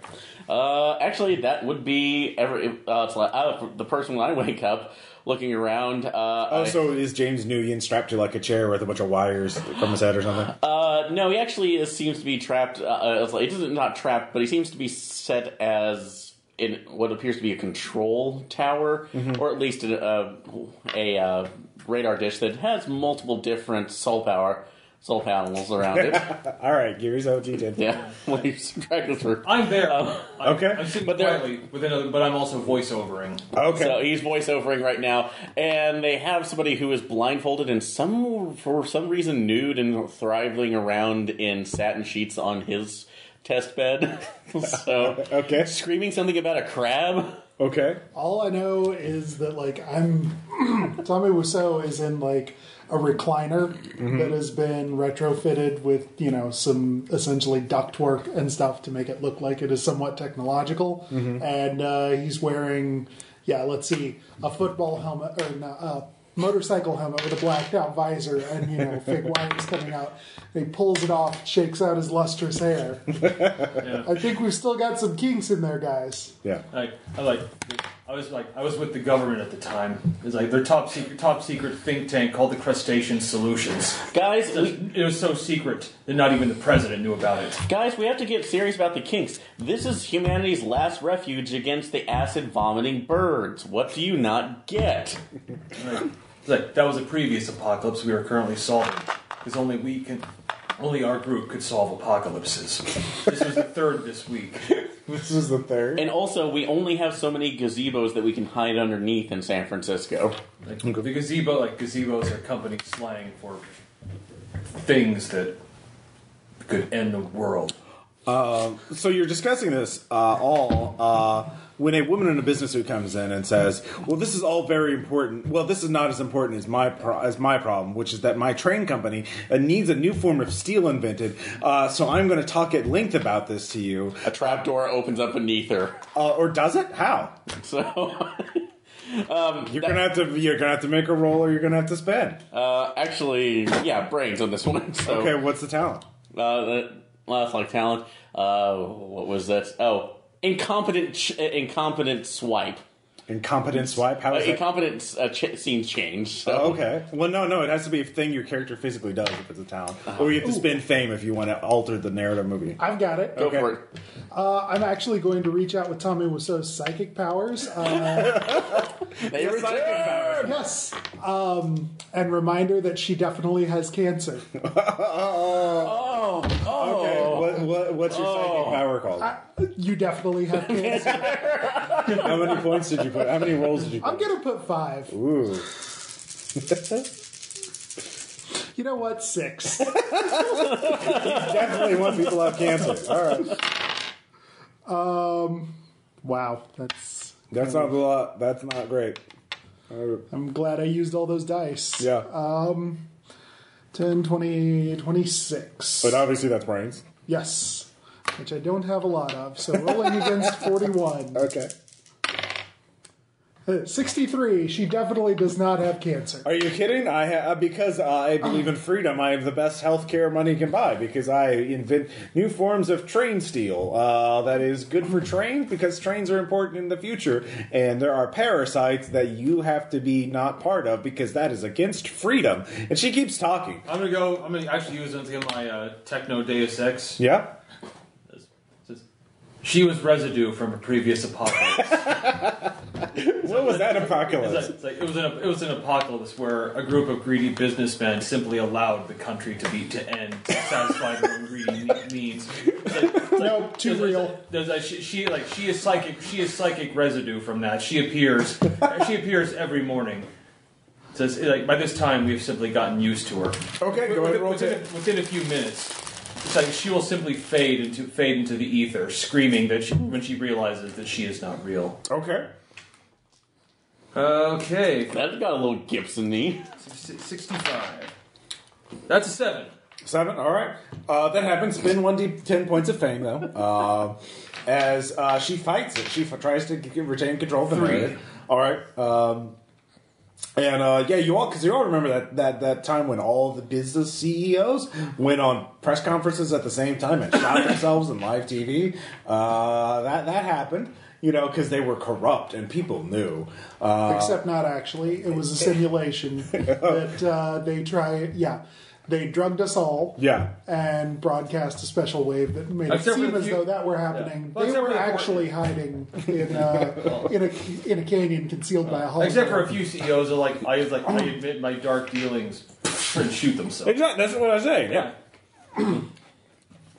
Uh, actually, that would be every, uh, it's like, uh, the person when I wake up. Looking around. Uh, oh, I, so is James Nguyen strapped to like a chair with a bunch of wires from his head or something? Uh, no, he actually is, seems to be trapped. Uh, it's like, it isn't not trapped, but he seems to be set as in what appears to be a control tower, mm-hmm. or at least a, a, a radar dish that has multiple different soul power. Soul panels around it. All right, Geary's O G did. Yeah, I'm there. Um, I'm, okay, I'm sitting but quietly with another, but I'm also voiceovering. Okay, so he's voiceovering right now, and they have somebody who is blindfolded and some for some reason nude and thriving around in satin sheets on his test bed. So okay, screaming something about a crab. Okay, all I know is that like I'm Tommy Wiseau is in like. A recliner mm-hmm. that has been retrofitted with, you know, some essentially ductwork and stuff to make it look like it is somewhat technological. Mm-hmm. And uh, he's wearing, yeah, let's see, a football helmet, or no, a motorcycle helmet with a blacked-out visor and, you know, fake wires coming out. And he pulls it off, shakes out his lustrous hair. Yeah. I think we've still got some kinks in there, guys. Yeah. I, I like it. I was like, I was with the government at the time. It's like their top secret, top secret think tank called the Crustacean Solutions. Guys, so we, it was so secret that not even the president knew about it. Guys, we have to get serious about the kinks. This is humanity's last refuge against the acid-vomiting birds. What do you not get? Right. It's like that was a previous apocalypse we are currently solving, because only we can, only our group could solve apocalypses. This was the third this week. This is the third. And also, we only have so many gazebos that we can hide underneath in San Francisco. Like, okay. The gazebo, like gazebos, are company slang for things that could end the world. Uh, so you're discussing this uh, all uh, when a woman in a business suit comes in and says, well, this is all very important. Well, this is not as important as my pro- as my problem, which is that my train company uh, needs a new form of steel invented. Uh, so I'm going to talk at length about this to you. A trapdoor opens up beneath her. Uh, or does it? How? So um, you're going to have to you're going to have to make a roll, or you're going to have to spend. Uh, actually, yeah, brains on this one. So. Okay, what's the talent? Uh, the, well, that's like talent. Uh, what was that? Oh, incompetent, ch- incompetent swipe. Incompetent swipe? How is uh, incompetent uh, ch- scenes change. So. Oh, okay. Well, no, no. It has to be a thing your character physically does if it's a talent. Uh, or you have to ooh. spend fame if you want to alter the narrative movie. I've got it. Go okay. for it. Uh, I'm actually going to reach out with Tommy Wiseau's psychic powers. Uh, they were psychic powers. Yes. Um, and reminder that she definitely has cancer. oh. Oh. Okay. What, what, what's your oh. psychic power called? I, you definitely have cancer. How many points did you put? How many rolls did you put? I'm going to put five. Ooh. You know what? Six. You definitely want people to have cancer. All right. Um. Wow. That's... That's not a lot. That's not great. Uh, I'm glad I used all those dice. Yeah. Um, ten, twenty, twenty-six. But obviously that's brains. Yes. Which I don't have a lot of, so rolling against forty-one. Okay. sixty-three. She definitely does not have cancer. Are you kidding? I ha- because I believe in freedom. I have the best health care money can buy because I invent new forms of train steel uh, that is good for trains because trains are important in the future, and there are parasites that you have to be not part of because that is against freedom. And she keeps talking. I'm gonna go. I'm gonna actually use it to get my uh, techno Deus Ex. Yeah. She was residue from a previous apocalypse. What was that apocalypse? It was, like, it, was an, it was an apocalypse where a group of greedy businessmen simply allowed the country to be to end, satisfied their own greedy means. Like, like, no, too there's, real. There's, there's, she, she like she is psychic. She is psychic residue from that. She appears. She appears every morning. So it's, like by this time, we've simply gotten used to her. Okay, go ahead. Within, within a few minutes. It's like she will simply fade into fade into the ether, screaming that she, when she realizes that she is not real. Okay. Okay. That's got a little Gibson-y. sixty-five. That's a seven. Seven, all right. Uh, that happens. Spend one d ten points of fame, though. Uh, as uh, she fights it. She f- tries to g- retain control of the narrative. All right. Um... And, uh, yeah, you all, because you all remember that, that, that time when all the business C E Os went on press conferences at the same time and shot themselves in live T V. Uh, that, that happened, you know, because they were corrupt and people knew. Uh, Except not actually. It was a simulation that uh, they try, yeah. They drugged us all, yeah, and broadcast a special wave that made except it seem as few, though that were happening. Yeah. Well, they were actually hiding in uh, in a in a canyon concealed uh, by a hole. Except for a few C E Os are like, I was like, I admit my dark dealings and shoot themselves. Exactly, that's what I say. Yeah. yeah.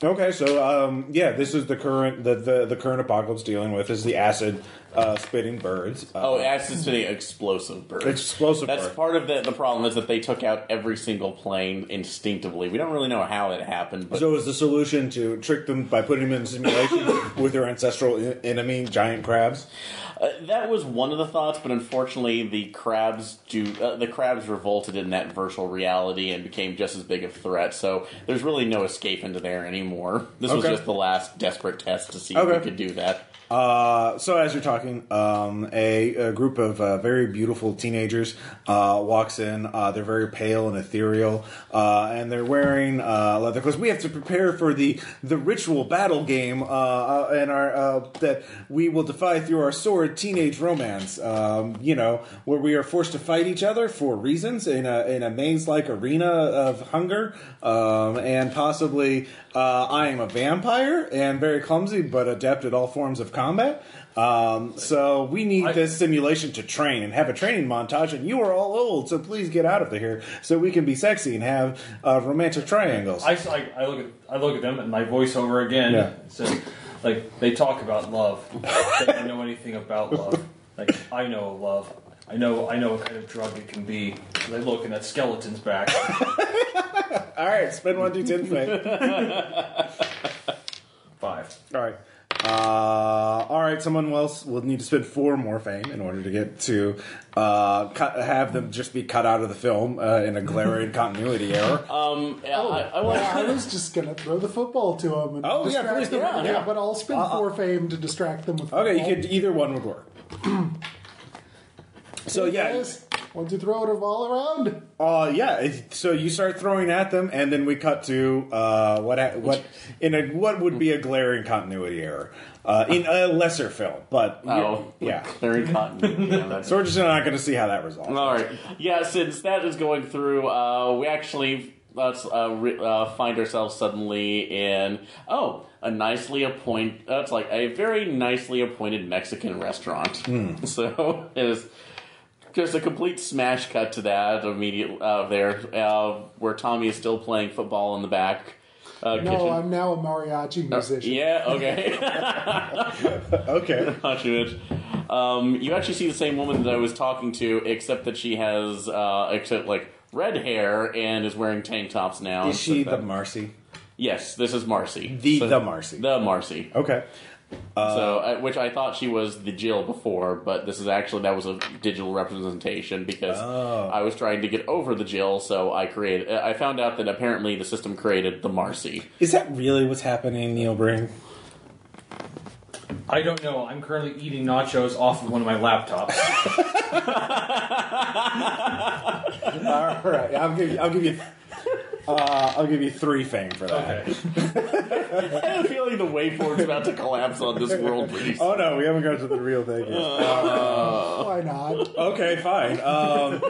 Okay, so um, yeah, this is the current the, the, the current apocalypse dealing with is the acid uh, spitting birds. Uh, oh, acid spitting explosive birds. Explosive. That's bird. Part of the the problem is that they took out every single plane instinctively. We don't really know how it happened. But so is the solution to trick them by putting them in simulation with their ancestral in- enemy, giant crabs? Uh, that was one of the thoughts, but unfortunately, the crabs do uh, the crabs revolted in that virtual reality and became just as big a threat. So there's really no escape into there anymore. More. This okay. was just the last desperate test to see okay. if we could do that. Uh, so as you're talking, um, a, a group of uh, very beautiful teenagers uh, walks in. Uh, they're very pale and ethereal, uh, and they're wearing uh, leather clothes. We have to prepare for the, the ritual battle game, uh, uh, and our uh, that we will defy through our sword teenage romance. Um, you know, where we are forced to fight each other for reasons in a in a maze-like arena of hunger, um, and possibly uh, I am a vampire and very clumsy, but adept at all forms of combat. Combat, um, so we need I, this simulation to train and have a training montage. And you are all old, so please get out of here so we can be sexy and have uh, romantic triangles. I, I, I look at I look at them and my voiceover again. Yeah. Says, like they talk about love. They don't know anything about love. Like I know love. I know I know what kind of drug it can be. They look and that skeleton's back. All right, spend one, do ten, play. All right. Uh, all right, someone else will need to spend four more fame in order to get to uh, cut, have them just be cut out of the film uh, in a glaring continuity error. Um, yeah, oh, I, I, want I was just going to throw the football to them. And oh, yeah, please do yeah, yeah. But I'll spend uh, four fame to distract them with football. Okay, you could, either one would work. So, hey, yeah. Guys, want to throw it all around? Uh, yeah, so you start throwing at them, and then we cut to uh, what what in a what would be a glaring continuity error uh, in a lesser film, but oh, yeah, glaring continuity. Yeah, so we're just not going to see how that resolves. All right, yeah, since that is going through, uh, we actually let's uh, re- uh, find ourselves suddenly in oh a nicely appointed uh, it's like a very nicely appointed Mexican restaurant. Mm. So it is. Just a complete smash cut to that immediately uh, there, uh, where Tommy is still playing football in the back. Uh, no, kitchen. I'm now a mariachi musician. Uh, yeah, okay. Okay. Not too much. Um, you actually see the same woman that I was talking to, except that she has, uh, except like red hair and is wearing tank tops now. Is she the Marcy? Yes, this is Marcy. The so, the Marcy. The Marcy. Okay. Uh, so, which I thought she was the Jill before, but this is actually, that was a digital representation because oh. I was trying to get over the Jill, so I created, I found out that apparently the system created the Marcy. Is that really what's happening, Neil Breen? I don't know. I'm currently eating nachos off of one of my laptops. All right, I'll give you, I'll give you... Uh, I'll give you three fame for that. Okay. I have a feeling the waveform's about to collapse on this world pretty soon. Oh no, we haven't got to the real thing yet. Uh, Why not? Okay, fine. Um,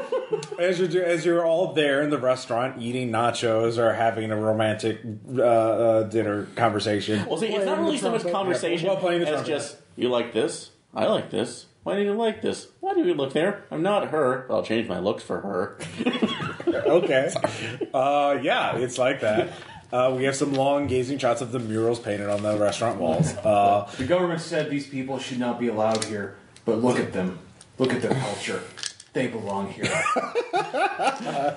as you're as you're all there in the restaurant eating nachos or having a romantic uh, uh, dinner conversation. Well, see, it's not really so much conversation as just you like this, I like this. Why do you like this? Why do you look there? I'm not her. I'll change my looks for her. Okay. Uh, yeah, it's like that. Uh, we have some long gazing shots of the murals painted on the restaurant walls. Uh, the government said these people should not be allowed here, but look at them. Look at their culture. They belong here. uh,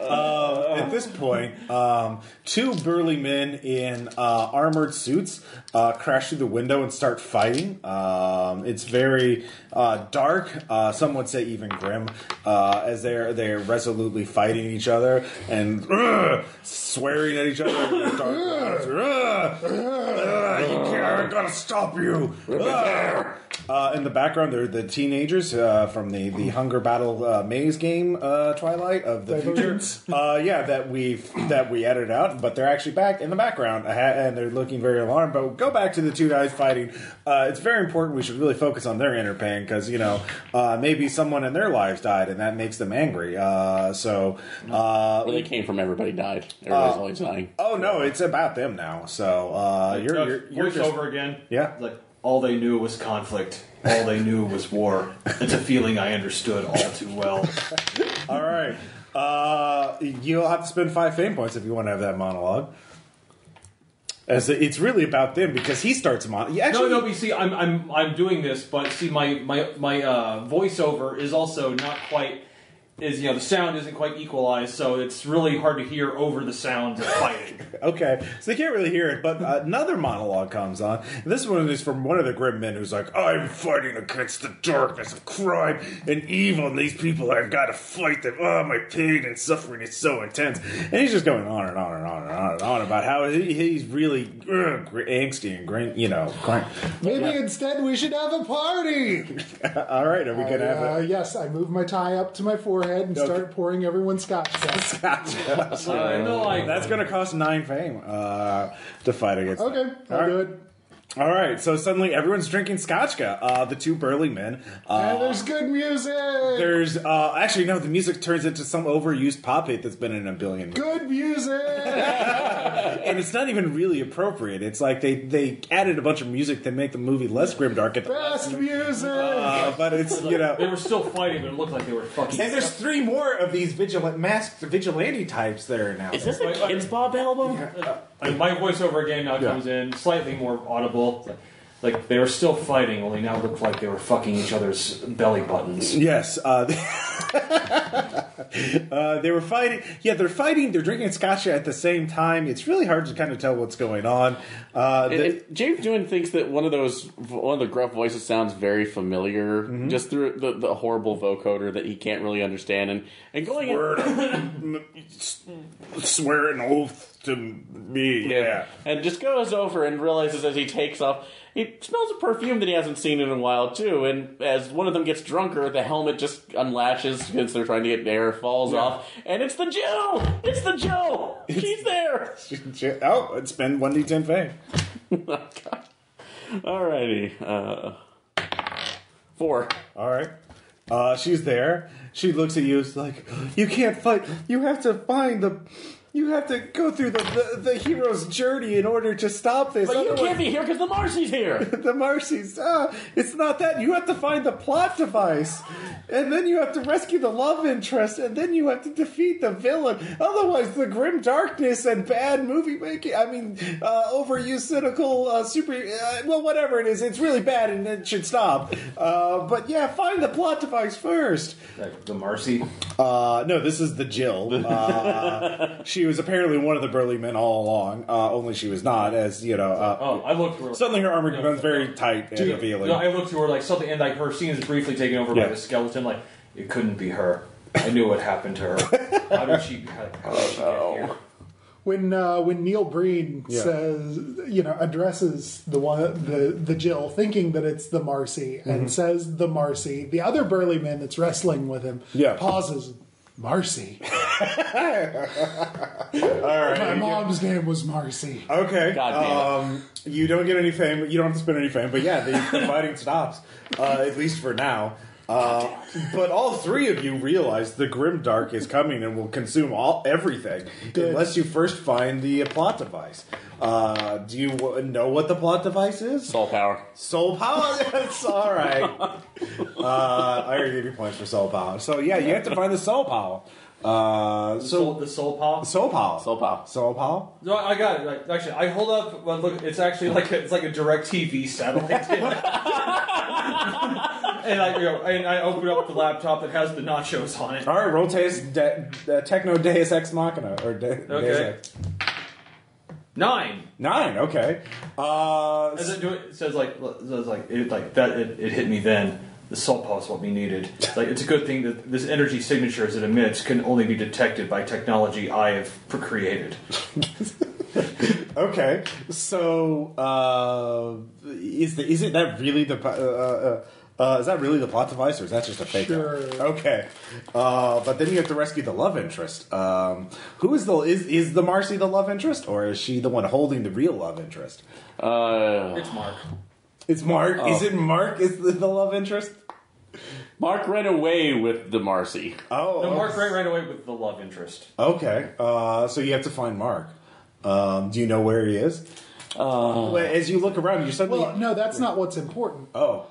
uh, at this point, um, two burly men in uh, armored suits uh, crash through the window and start fighting. Um, it's very uh, dark, uh, some would say even grim, uh, as they're they're resolutely fighting each other and uh, swearing at each other. In dark uh, uh, you can't, I'm gonna stop you. Uh, Uh, in the background, they're the teenagers uh, from the, the Hunger Battle uh, Maze game, uh, Twilight of the Future. Uh, yeah, that we that we edited out, but they're actually back in the background, and they're looking very alarmed. But we'll go back to the two guys fighting. Uh, it's very important we should really focus on their inner pain because you know uh, maybe someone in their lives died, and that makes them angry. Uh, so uh, well, they came from everybody died. Everybody's uh, always dying. Oh no, it's about them now. So uh, you're you're, you're, you're just, over again. Yeah. Like, all they knew was conflict. All they knew was war. It's a feeling I understood all too well. All right. Uh, you'll have to spend five fame points if you want to have that monologue. As it's really about them because he starts mon- actually, No, no, you see, I'm I'm I'm doing this, but see, my my my uh, voiceover is also not quite. Is you know the sound isn't quite equalized, so it's really hard to hear over the sound of fighting. Okay, so they can't really hear it, but another monologue comes on. And this one is from one of the grim men who's like, I'm fighting against the darkness of crime and evil, and these people, I've got to fight them. Oh, my pain and suffering is so intense. And he's just going on and on and on and on and on about how he, he's really ugh, angsty and, grin, you know. Grin. Maybe yeah. Instead we should have a party! All right, are we going to have uh, it? Yes, I move my tie up to my forehead. Ahead and no, start pouring everyone scotch. Scotch. That's, uh, no, like, that's going to cost nine fame uh, to fight against. Okay, that. I'll All do right. it. All right, so suddenly everyone's drinking scotchka. Uh, the two burly men. Uh, and there's good music. There's uh, actually no. The music turns into some overused pop hit that's been in a billion. Good music. And it's not even really appropriate. It's like they, they added a bunch of music to make the movie less grimdark. At the best moment. Music. Uh, but it's you know they were still fighting, but it looked like they were fucking. And there's three more of these vigilant masked vigilante types there now. Is this a Kids Bob album? Yeah. I mean, my voiceover again now yeah. comes in slightly more audible. Like, like they were still fighting, only now looked like they were fucking each other's belly buttons. Yes. Uh, uh, they were fighting. Yeah, they're fighting. They're drinking scotch at the same time. It's really hard to kind of tell what's going on. Uh, and, the, and James Nguyen thinks that one of those, one of the gruff voices sounds very familiar, mm-hmm. just through the, the horrible vocoder that he can't really understand. And, and going swear, in, to, swear an oath to me. Yeah. yeah. And just goes over and realizes as he takes off, he smells a perfume that he hasn't seen in a while, too. And as one of them gets drunker, the helmet just unlatches since they're trying to get air, falls yeah. off. And it's the Joe! It's the Joe! He's there! Oh, it's been one d ten fame. Oh, God. Alrighty. Uh, four. Alright. Uh, she's there. She looks at you, it's like, you can't fight. You have to find the... You have to go through the, the, the hero's journey in order to stop this. But Otherwise, you can't be here because the Marcy's here. The Marcy's. Uh, it's not that. You have to find the plot device. And then you have to rescue the love interest. And then you have to defeat the villain. Otherwise, the grim darkness and bad movie making. I mean, uh, overused, cynical, uh, super... Uh, well, whatever it is, it's really bad and it should stop. Uh, but yeah, find the plot device first. Like the Marcy? Uh, no, this is the Jill. Uh, she was apparently one of the burly men all along, uh, only she was not, as you know. Uh, oh, I looked her, suddenly her armor becomes very tight and revealing. No, I looked to her like something, and like her scene is briefly taken over yeah. by the skeleton. Like it couldn't be her. I knew what happened to her. How did she? How, how did she get here? When uh, when Neil Breen yeah. says, you know, addresses the one the the Jill, thinking that it's the Marcy, and mm-hmm. says the Marcy, the other burly man that's wrestling with him yeah. pauses. Marcy. All right. My mom's name was Marcy. Okay. God damn it. Um, you don't get any fame. You don't have to spend any fame. But yeah, the, the fighting stops, uh, at least for now. Uh, but all three of you realize the Grimdark is coming and will consume all everything Good. unless you first find the plot device. Uh, do you w- know what the plot device is? Soul power. Soul power? Yes, all right. Uh, I already gave you points for soul power. So, yeah, you have to find the soul power. Uh, so the soul power, soul power, soul power, soul power. No, I got it. Actually, I hold up. Well, look, it's actually like a, it's like a DirecTV satellite. and I you know, and I open up the laptop that has the nachos on it. All right, roll Deus de, de, Techno Deus Ex Machina or de, okay. Deus Ex. Nine. Nine. Okay. Uh, As it, do it, it says like it says like it like that. It, it hit me then. The soul power is what we needed. Like, it's a good thing that this energy signature, as it emits, can only be detected by technology I have created. Okay, so uh, is the is it that really the uh, uh, uh, is that really the plot device, or is that just a fake? Sure. Out? Okay, uh, but then you have to rescue the love interest. Um, who is the is is the Marcy the love interest, or is she the one holding the real love interest? Uh, it's Mark. It's Mark. Oh. Is it Mark? Is the, the love interest? Mark ran away with the Marcy. Oh, no, Mark ran right away with the love interest. Okay, uh, so you have to find Mark. Um, do you know where he is? Uh, As you look around, you suddenly. Well, no, that's not what's important. Oh.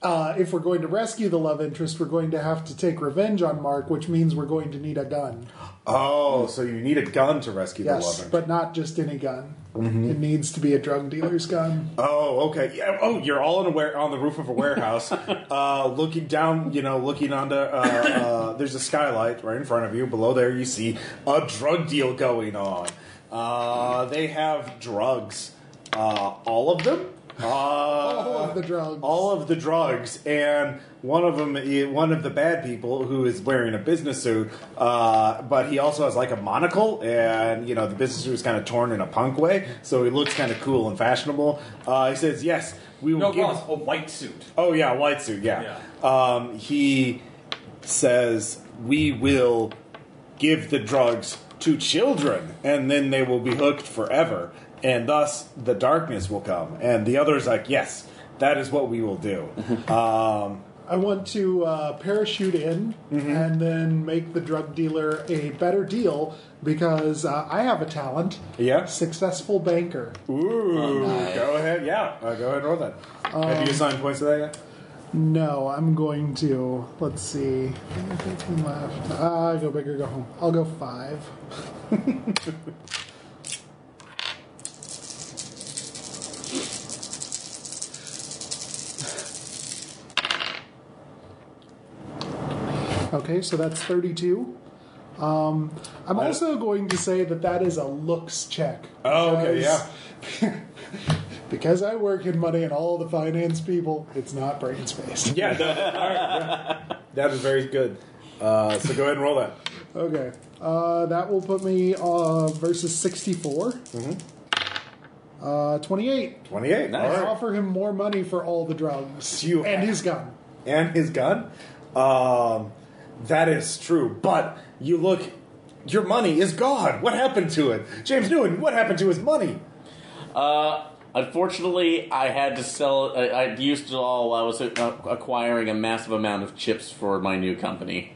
Uh, if we're going to rescue the love interest, we're going to have to take revenge on Mark, which means we're going to need a gun. Oh, so you need a gun to rescue yes, the love interest. But not just any gun. Mm-hmm. It needs to be a drug dealer's gun. Oh, okay. Yeah, oh, you're all in a ware- on the roof of a warehouse, uh, looking down, you know, looking onto... Uh, uh, there's a skylight right in front of you. Below there, you see a drug deal going on. Uh, they have drugs. Uh, all of them? Uh, all of the drugs. All of the drugs, and one of them, one of the bad people, who is wearing a business suit, uh, but he also has like a monocle, and you know the business suit is kind of torn in a punk way, so he looks kind of cool and fashionable. Uh, he says, "Yes, we will." No, give boss, a white suit. Oh yeah, white suit. Yeah. yeah. Um, he says, "We will give the drugs to children, and then they will be hooked forever." And thus, the darkness will come. And the other's like, yes, that is what we will do. Um, I want to uh, parachute in mm-hmm. and then make the drug dealer a better deal because uh, I have a talent. Yeah. Successful banker. Ooh. Oh, nice. Go ahead. Yeah. Uh, go ahead and roll that. Um, have you assigned points to that yet? No, I'm going to. Let's see. fifteen left. Uh, go big or go home. I'll go five. Okay, so that's thirty-two. Um, I'm also going to say that that is a looks check. Oh, okay, yeah. Because I work in money and all the finance people, it's not brain space. Yeah, no, all right, yeah. That is very good. Uh, so go ahead and roll that. Okay. Uh, that will put me uh, versus sixty-four. Mm-hmm. Uh, twenty-eight. twenty-eight, nice. I right. offer him more money for all the drugs. You and his gun. And his gun? Um, that is true, but you look, your money is gone. What happened to it? James Nguyen, what happened to his money? Uh... Unfortunately, I had to sell. I, I used it all while I was acquiring a massive amount of chips for my new company.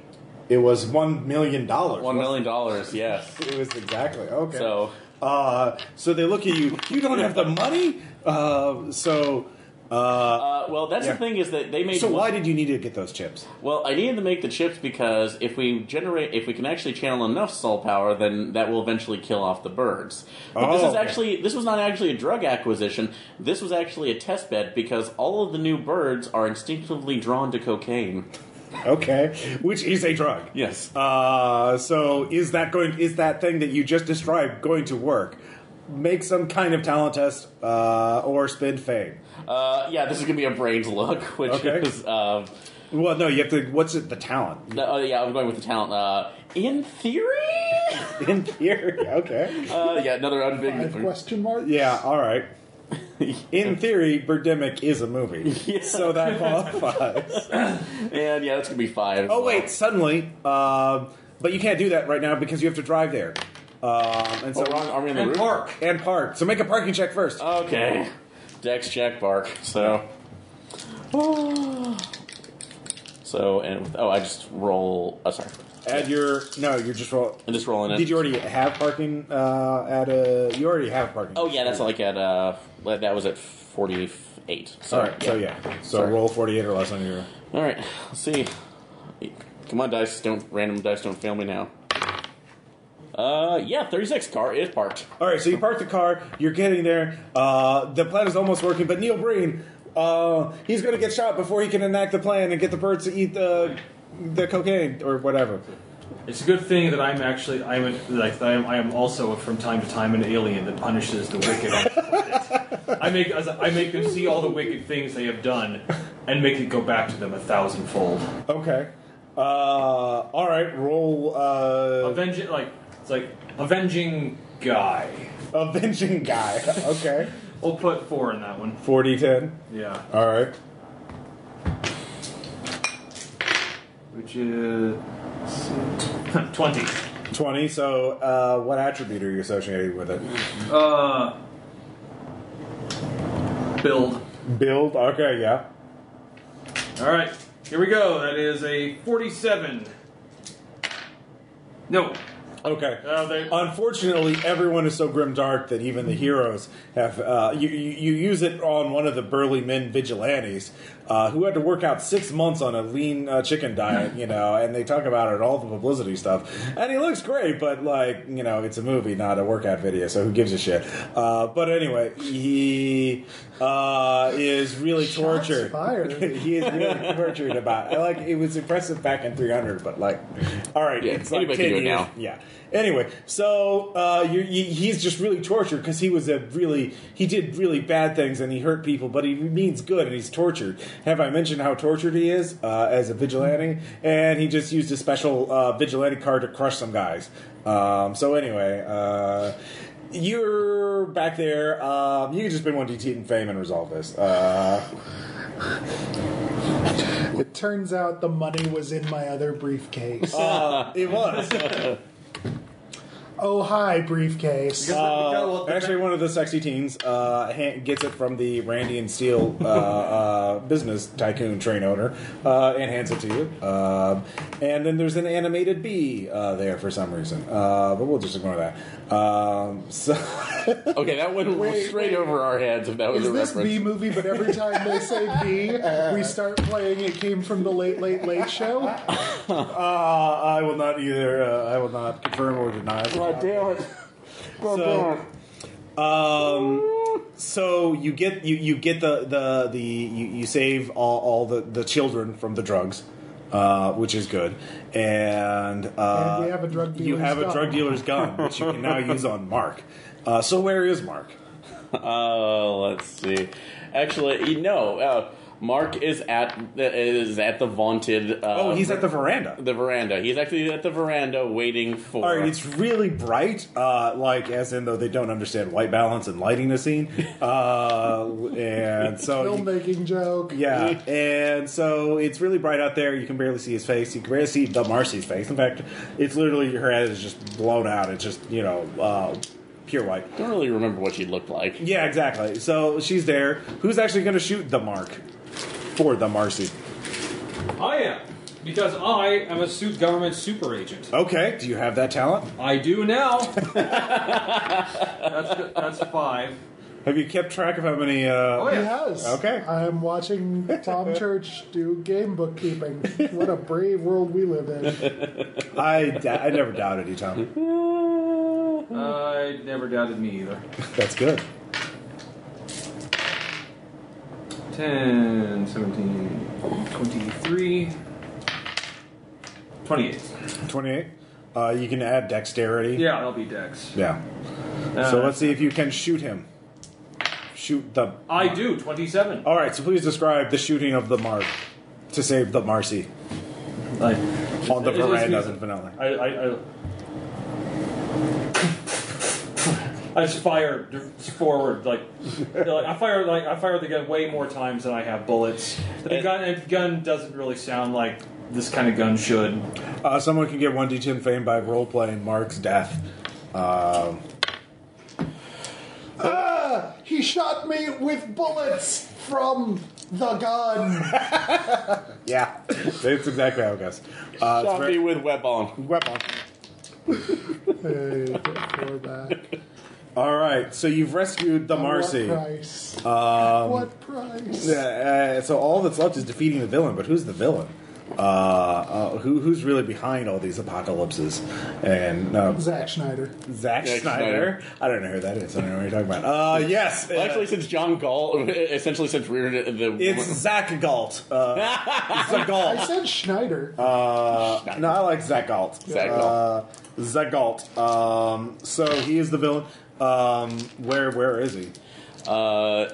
It was one million dollars. One million dollars. Yes. It was exactly okay. So, uh, so they look at you. You don't have the money. Uh, so, uh, uh, well, that's yeah. the thing is that they made. So, one, why did you need to get those chips? Well, I needed to make the chips because if we generate, if we can actually channel enough soul power, then that will eventually kill off the birds. But oh, this is actually okay. This was not actually a drug acquisition. This was actually a test bed because all of the new birds are instinctively drawn to cocaine. Okay, which is a drug. Yes. Uh, so is that going? Is that thing that you just described going to work? Make some kind of talent test uh, or spin fame. Uh, yeah, this is gonna be a brains look, which okay. is. Uh, Well, no, you have to... What's it? The talent. The, oh, yeah, I'm going with the talent. Uh, in theory? In theory, okay. Uh, yeah, another unbig... question mark? Yeah, all right. In theory, Birdemic is a movie. Yeah. So that qualifies. And, yeah, that's going to be five. Oh, well. Wait, suddenly... Uh, but you can't do that right now because you have to drive there. Uh, and so oh, wrong army in the roof? And park. And park. So make a parking check first. Okay. Dex check, park. So... Oh... So and oh, I just roll. Oh, sorry. Add your no, you're just roll. I'm just rolling it. Did you already have parking uh, at a? You already have parking. Oh yeah, that's like at uh, that was at forty-eight. So, all right. Yeah. So yeah. So sorry. Roll forty-eight or less on your. All right. Let's see. Come on, dice! Don't random dice! Don't fail me now. Uh, yeah, thirty-six. Car is parked. All right. So you park the car. You're getting there. Uh, the plan is almost working, but Neil Breen. Uh, he's gonna get shot before he can enact the plan and get the birds to eat the the cocaine or whatever. It's a good thing that I'm actually I would like I am, I am also from time to time an alien that punishes the wicked on the planet. I make I make them see all the wicked things they have done and make it go back to them a thousandfold. Okay. Uh, all right. Roll. Uh, avenging like it's like avenging guy. Avenging guy. Okay. We'll put four in that one. forty ten? Yeah. All right. Which is... twenty. twenty, so uh, what attribute are you associated with it? Uh, build. Build, okay, yeah. All right, here we go. That is a forty-seven. No. Okay. Uh, they, Unfortunately, everyone is so grimdark that even the heroes have... Uh, you, you, you use it on one of the burly men vigilantes uh, who had to work out six months on a lean uh, chicken diet, you know, and they talk about it, all the publicity stuff. And he looks great, but, like, you know, it's a movie, not a workout video, so who gives a shit? Uh, but anyway, he uh, is really Shots tortured. Fired. He is really tortured about it. Like, it was impressive back in three hundred, but, like, all right, yeah, it's like ten years. Now. Yeah. Anyway, so uh, you, you, he's just really tortured because he was a really he did really bad things and he hurt people, but he means good and he's tortured. Have I mentioned how tortured he is uh, as a vigilante? And he just used a special uh, vigilante card to crush some guys. Um, so anyway, uh, you're back there. Um, you can just spend one D T in fame and resolve this. Uh, it turns out the money was in my other briefcase. Uh, it was. Oh, hi, briefcase. Uh, actually, one of the sexy teens uh, gets it from the Randy and Steele uh, uh, business tycoon train owner uh, and hands it to you. Uh, and then there's an animated bee uh, there for some reason. Uh, but we'll just ignore that. Um, so okay, that went wait, straight wait. over our heads if that was Is a reference. Is this bee movie, but every time they say bee, uh, we start playing It Came From the Late, Late, Late Show? uh, I will not either. Uh, I will not confirm or deny it. God damn it. God so, damn it. Um, so you get you, you get the the, the you, you save all, all the, the children from the drugs. uh, which is good. And, uh, and we have a drug dealer's you have gun. a drug dealer's gun, which you can now use on Mark. Uh, so where is Mark? Oh, let's see. Actually, no. Uh, Mark is at is at the vaunted. Uh, oh, he's at the veranda. The veranda. He's actually at the veranda waiting for. All right, it's really bright. Uh, like as in though they don't understand light balance and lighting a scene. Uh, and so filmmaking joke. Yeah, and so it's really bright out there. You can barely see his face. You can barely see the Marcy's face. In fact, it's literally her head is just blown out. It's just you know. Uh, Pure white. Don't really remember what she looked like. Yeah, exactly. So she's there. Who's actually going to shoot the mark for the Marcy? I am, because I am a suit government super agent. Okay. Do you have that talent? I do now. that's that's five. Have you kept track of how many? Uh... Oh, yeah. He has. Okay. I'm watching Tom Church do game bookkeeping. What a brave world we live in. I d- I never doubted you, Tom. I uh, never doubted me either. That's good. ten, seventeen, twenty-three, twenty-eight. twenty-eight. Uh, you can add dexterity. Yeah, that'll be dex. Yeah. Uh, so let's see if you can shoot him. Shoot the... I mark. do, twenty-seven. All right, so please describe the shooting of the mark to save the Marcy. Like, on the veranda and finale. I... I, I I just fire forward, like, like I fire like I fire the gun way more times than I have bullets. The gun, the gun doesn't really sound like this kind of gun should. Uh, someone can get one d ten fame by role playing Mark's death. Um, ah, he shot me with bullets from the gun. Yeah, that's exactly how it goes. Uh, shot very, me with weapon. Weapon. Hey, we're back. All right, so you've rescued the Marcy. What price? Um, what price? Uh, so all that's left is defeating the villain, but who's the villain? Uh, uh, who who's really behind all these apocalypses? And uh, Zack Snyder. Zack, Zack Snyder. Snyder. I don't know who that is. I don't know what you're talking about. Uh, yes. Well, actually, uh, since John Galt, essentially since we were the it's Zack Galt. Uh, Zack Galt. I said Schneider. Uh, Schneider. No, I like Zack Galt. Zack Galt. Uh, Zack Galt. Um, so he is the villain. Um, where where is he? Uh,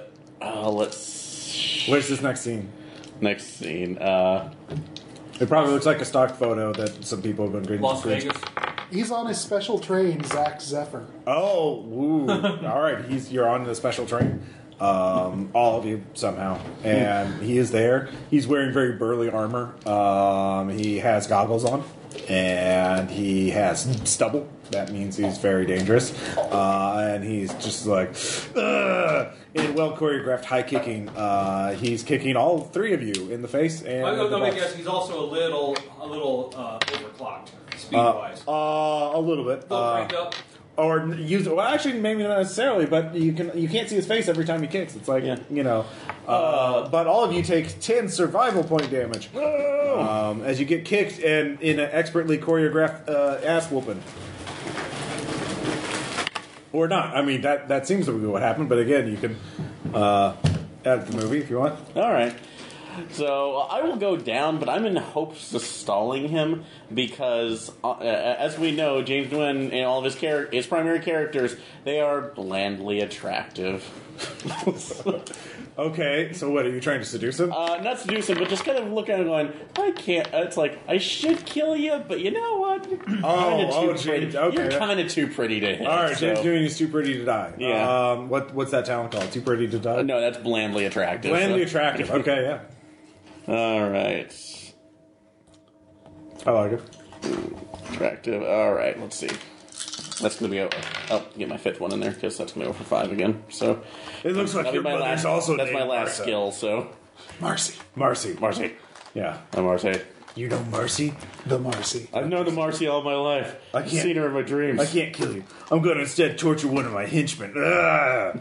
uh, let's. Where's this next scene? Next scene. Uh, it probably looks like a stock photo that some people have been green. Las Vegas. He's on his special train, Zack Zephyr. Oh, ooh. All right, he's you're on the special train. Um, all of you somehow, and he is there. He's wearing very burly armor. Um, he has goggles on. And he has stubble. That means he's very dangerous. Uh, and he's just like, ugh! In well-choreographed high kicking, uh, he's kicking all three of you in the face. And I don't know, guess he's also a little, a little uh, overclocked speed-wise. Uh, uh, a little bit. A little cranked up. Or use well, actually, maybe not necessarily, but you can you can't see his face every time he kicks. It's like yeah. you know. Uh, uh, but all of you take ten survival point damage um, as you get kicked and in an expertly choreographed uh, ass whooping. Or not. I mean, that that seems to be what happened. But again, you can uh, add the movie if you want. All right. So uh, I will go down, but I'm in hopes of stalling him because, uh, as we know, James Nguyen and all of his char- his primary characters, they are blandly attractive. Okay, so what, are you trying to seduce him? Uh, not seduce him, but just kind of look at him going, I can't, uh, it's like, I should kill you, but you know what? You're oh, oh James, okay. You're kind of too pretty to hit. All right, James Nguyen is too pretty to die. Yeah. Um, what What's that talent called? Too pretty to die? Uh, no, that's blandly attractive. Blandly so. attractive, okay, yeah. All right. I like it. Attractive. All right, let's see. That's going to be over. I'll get my fifth one in there because that's going to go for five again. So it looks like your mother's last, also That's named my last Marcy. skill, so. Marcy. Marcy. Marcy. Yeah. I'm Marcy. You know Marcy? The Marcy. I've known the Marcy all my life. I I've seen her in my dreams. I can't kill you. I'm going to instead torture one of my henchmen. To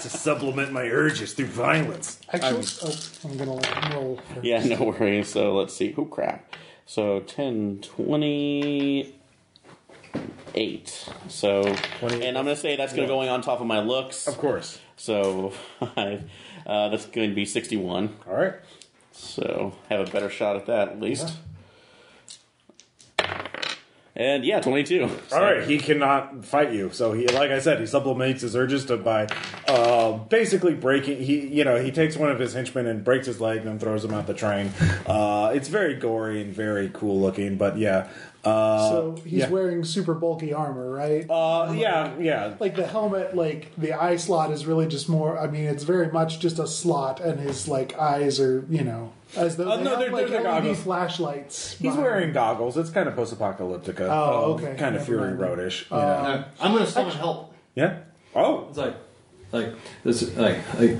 supplement my urges through violence. Actually, I'm, oh, I'm going to let him roll. First. Yeah, no worries. So let's see. Oh, crap. So ten, twenty, eight. So, twenty-eight. And I'm going to say that's going to yeah. go on top of my looks. Of course. So five. Uh, that's going to be sixty-one. All right. So, have a better shot at that, at least. Yeah. And, yeah, twenty-two. So. All right, he cannot fight you. So, he, like I said, he supplements his urges to by uh, basically breaking... He, you know, he takes one of his henchmen and breaks his leg and then throws him out the train. Uh, it's very gory and very cool-looking, but, yeah... Uh, so he's yeah. wearing super bulky armor, right? Uh, like, yeah, yeah. Like the helmet, like the eye slot is really just more. I mean, it's very much just a slot, and his like eyes are, you know, as though uh, they no, have, they're, like, they're L E D flashlights. He's behind. Wearing goggles. It's kind of post-apocalyptic. Oh, okay. Um, kind of Fury Roadish. You uh, know. I'm going to summon help. Yeah. Oh, it's like, like this, like, like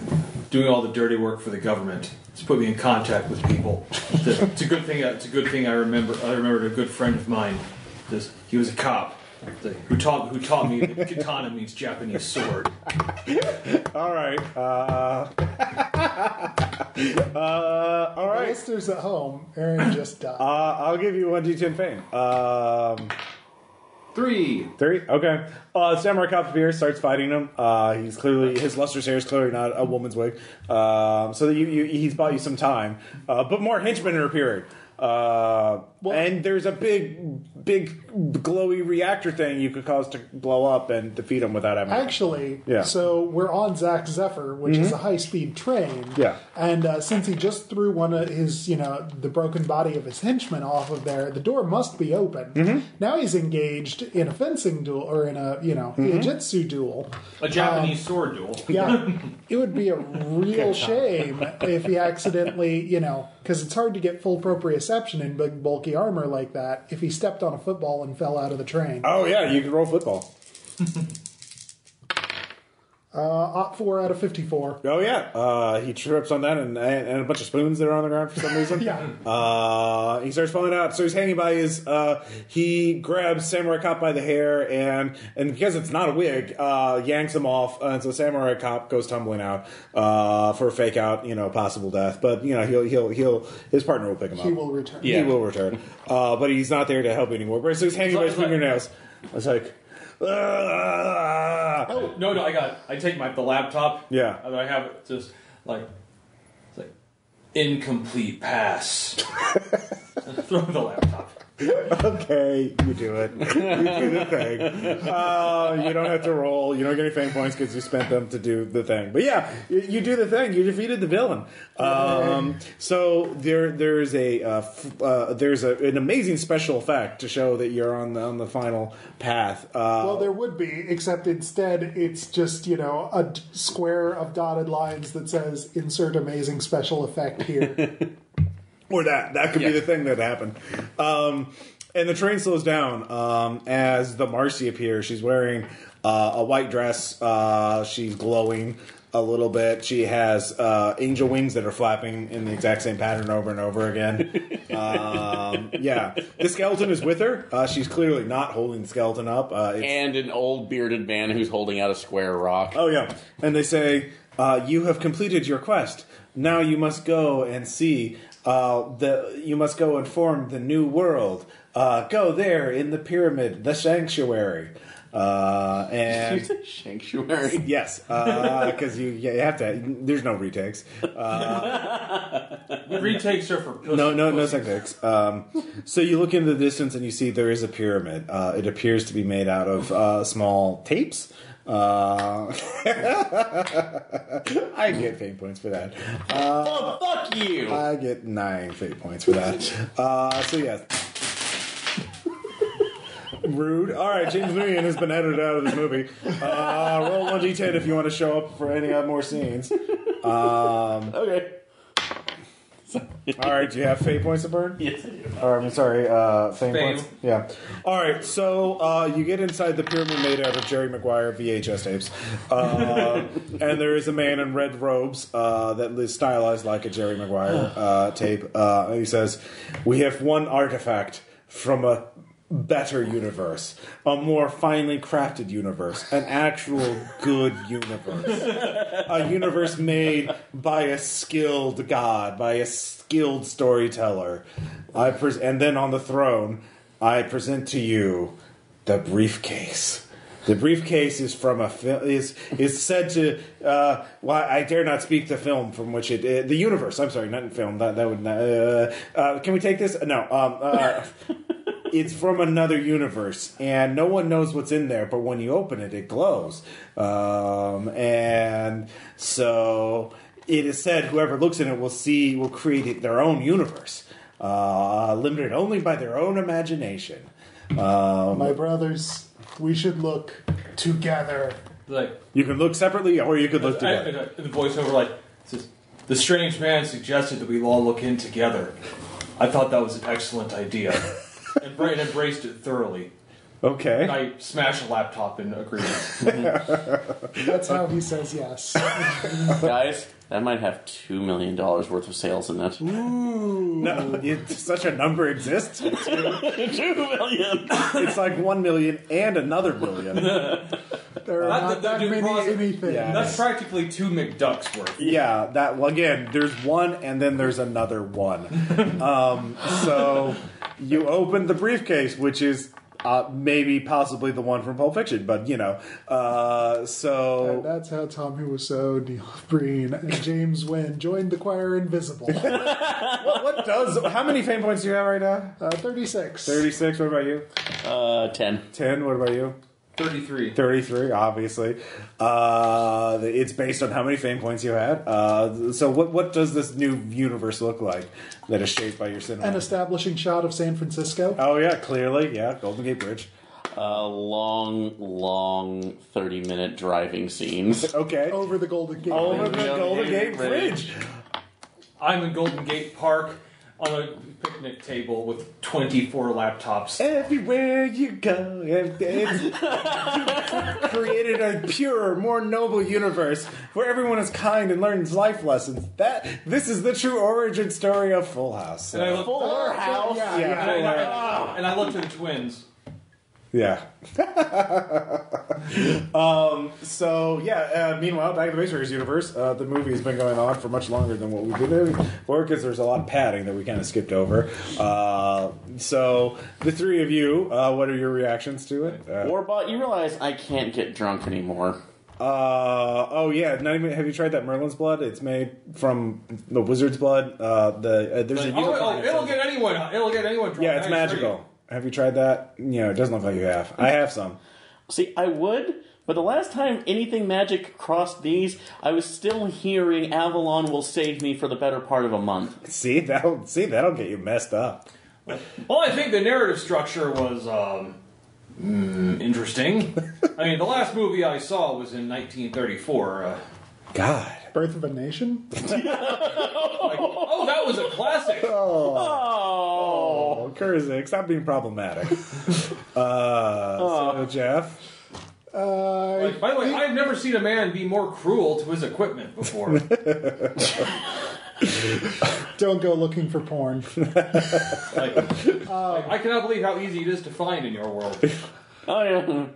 doing all the dirty work for the government. It's put me in contact with people. It's a, it's a good thing. It's a good thing. I remember. I remembered a good friend of mine. This, he was a cop who taught who taught me that katana means Japanese sword. All right. Uh, uh, all right. Listeners at home, Aaron just died. Uh, I'll give you one D ten fame. Um, Three. Three? Okay. Uh, Samurai Cop's beard starts fighting him. Uh, he's clearly... His lustrous hair is clearly not a woman's wig. Uh, so you, you, he's bought you some time. Uh, but more henchmen are appearing. Uh, well, and there's a big, big glowy reactor thing you could cause to blow up and defeat him without having... Actually, yeah. So we're on Zack Zephyr, which mm-hmm. is a high-speed train. Yeah. And uh, since he just threw one of his, you know, the broken body of his henchman off of there, the door must be open. Mm-hmm. Now he's engaged in a fencing duel, or in a, you know, mm-hmm. a jiu-jitsu duel. A Japanese um, sword duel. Yeah. It would be a real shame if he accidentally, you know, because it's hard to get full proprioception in big, bulky armor like that, if he stepped on a football and fell out of the train. Oh yeah, you can roll football. uh, four out of fifty-four. Oh yeah, uh, he trips on that and and a bunch of spoons that are on the ground for some reason. Yeah. Uh, he starts falling out, so he's hanging by his. Uh, he grabs Samurai Cop by the hair and and because it's not a wig, uh, yanks him off, and so Samurai Cop goes tumbling out uh, for a fake out, you know, possible death. But you know, he'll he'll he'll his partner will pick him he up. He will return. Yeah. He will return. Uh, but he's not there to help anymore. But so he's hanging by his fingernails. It's like. Uh, oh no no! I got it. I take my the laptop. Yeah, and I have it just like, it's like incomplete pass. Throw the laptop. Okay, you do it. You do the thing. Uh, you don't have to roll. You don't get any fame points because you spent them to do the thing. But yeah, you, you do the thing. You defeated the villain. Um, so there, there's a, uh, f- uh, there's a, an amazing special effect to show that you're on the on the final path. Uh, well, there would be, except instead it's just, you know, a d- square of dotted lines that says "Insert amazing special effect here." Or that. That could yeah. be the thing that happened. Um, and the train slows down um, as the Marcy appears. She's wearing uh, a white dress. Uh, she's glowing a little bit. She has uh, angel wings that are flapping in the exact same pattern over and over again. um, yeah. The skeleton is with her. Uh, she's clearly not holding the skeleton up. Uh, it's... And an old bearded man who's holding out a square rock. Oh, yeah. And they say, uh, you have completed your quest. Now you must go and see... Uh, the you must go inform the new world. Uh, go there in the pyramid, the sanctuary. Uh, and sanctuary, yes, because uh, you, you have to. There's no retakes. Uh, retakes are for pussy, no, no, no retakes. Um, so you look into the distance and you see there is a pyramid. Uh, it appears to be made out of uh, small tapes. Uh, I get fate points for that. Uh, oh, fuck you! I get nine fate points for that. Uh, so yeah. Rude. Alright, James Nguyen has been edited out of this movie. Uh, roll one d ten if you want to show up for any more scenes. Um, okay. Alright, do you have fate points to burn? Yes, I do. Or, I'm sorry, uh, fame, fame points? Yeah. Alright, so uh, you get inside the pyramid made out of Jerry Maguire V H S tapes. Uh, and there is a man in red robes uh, that is stylized like a Jerry Maguire uh, tape. Uh, and he says, we have one artifact from a better universe, a more finely crafted universe, an actual good universe, a universe made by a skilled god, by a skilled storyteller. I pres- and then on the throne, I present to you the briefcase The briefcase is from a film. Is is said to. Uh, well, I dare not speak the film from which it. Uh, the universe. I'm sorry, not in film. That that would. Not, uh, uh, can we take this? No. Um, uh, it's from another universe, and no one knows what's in there. But when you open it, it glows. Um, and so it is said, whoever looks in it will see, will create their own universe, uh, limited only by their own imagination. Um, My brothers. We should look together. Like, you can look separately, or you could look together. I, I, the voiceover, like, says, "The strange man suggested that we all look in together. I thought that was an excellent idea, and Brian embraced it thoroughly." Okay. And I smash a laptop in agreement. Mm-hmm. That's how he says yes. Guys, that might have two million dollars worth of sales in it. Ooh. No, it, such a number exists. two million. It's like one million and another million. There are not, not that, that many process, anything. Yeah. That's practically two McDucks worth. Yeah, that, well, again, there's one and then there's another one. um, so you open the briefcase, which is... Uh, maybe, possibly the one from Pulp Fiction, but you know. Uh, so and that's how Tommy Wiseau, Neil Breen, and James Nguyen joined the choir Invisible. what, what does? How many fame points do you have right now? Uh, Thirty-six. Thirty-six. What about you? Uh, ten. Ten. What about you? Thirty-three. Thirty-three. Obviously, uh, it's based on how many fame points you had. Uh, so, what what does this new universe look like that is shaped by your cinema? An establishing shot of San Francisco. Oh yeah, clearly, yeah, Golden Gate Bridge. Uh, long, long thirty-minute driving scenes. Okay, over the Golden Gate. Over Bridge. the Golden Gate Bridge. Bridge. I'm in Golden Gate Park. On a picnic table with twenty-four laptops. Everywhere you go, you created a purer, more noble universe where everyone is kind and learns life lessons. That this is the true origin story of Full House. So. And I look, Full oh, House, yeah, yeah, yeah. And, I, and I look to the twins. Yeah. um, so, yeah, uh, meanwhile, back in the Basemakers universe, uh, the movie has been going on for much longer than what we did for because there's a lot of padding that we kind of skipped over. Uh, so, the three of you, uh, what are your reactions to it? Uh, Warbot, you realize I can't get drunk anymore. Uh, oh, yeah, not even, have you tried that Merlin's blood? It's made from the wizard's blood. Uh, the, uh, there's like, a oh, oh, it'll something. get anyone, it'll get anyone drunk. Yeah, it's magical. Have you tried that? You know, it doesn't look like you have. I have some. See, I would, but the last time anything magic crossed these, I was still hearing Avalon will save me for the better part of a month. See, that'll, see, that'll get you messed up. Well, I think the narrative structure was um, mm, interesting. I mean, the last movie I saw was in nineteen thirty-four. Uh, God. Birth of a Nation? like, oh, that was a classic. Oh. oh. Kurzik, stop being problematic. uh, uh, so, Jeff? Uh, like, by the way, I've never seen a man be more cruel to his equipment before. Don't go looking for porn. like, um, I cannot believe how easy it is to find in your world. Oh, yeah.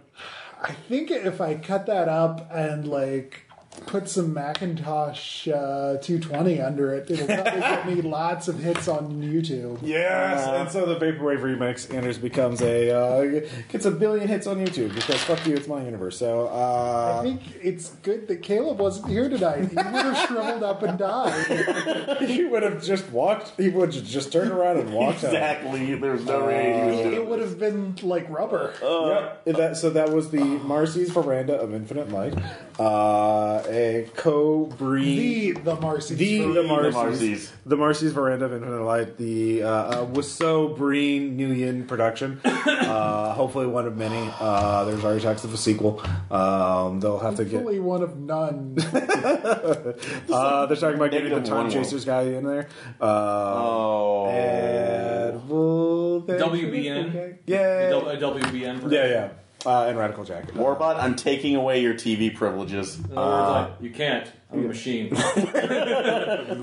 I think if I cut that up and, like, put some Macintosh uh, two twenty under it. It'll probably get me lots of hits on YouTube. Yes, uh, and so the Vaporwave remix enters becomes a uh, gets a billion hits on YouTube because fuck you, it's my universe. So uh, I think it's good that Caleb wasn't here tonight. He would have shriveled up and died. He would have just walked. He would have just turned around and walked. Exactly. Out. There's no uh, way. It would have been like rubber. Uh, yep. That, so that was the Marcy's Veranda of Infinite Light. Uh, a co-bree... The, the Marcy's. The, the, Marcy's, the Marcy's. The Marcy's Veranda of Infinite Light. The uh, uh, Wiseau, Breen, Nguyen production. Uh, hopefully one of many. Uh, there's already talks of a sequel. Um, they'll have hopefully to get... Hopefully one of none. uh, they're talking about getting the Time Chasers guy in there. Um, oh. And we'll W B N. Okay. Yeah. A W B N version. Yeah, yeah. Uh, and Radical Jacket. Warbot, I'm taking away your T V privileges. Uh, uh, you can't. I'm yeah. a machine.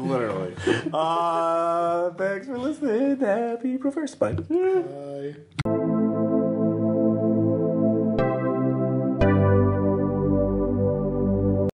Literally. Uh, thanks for listening. Happy Perverse Bite. Bye.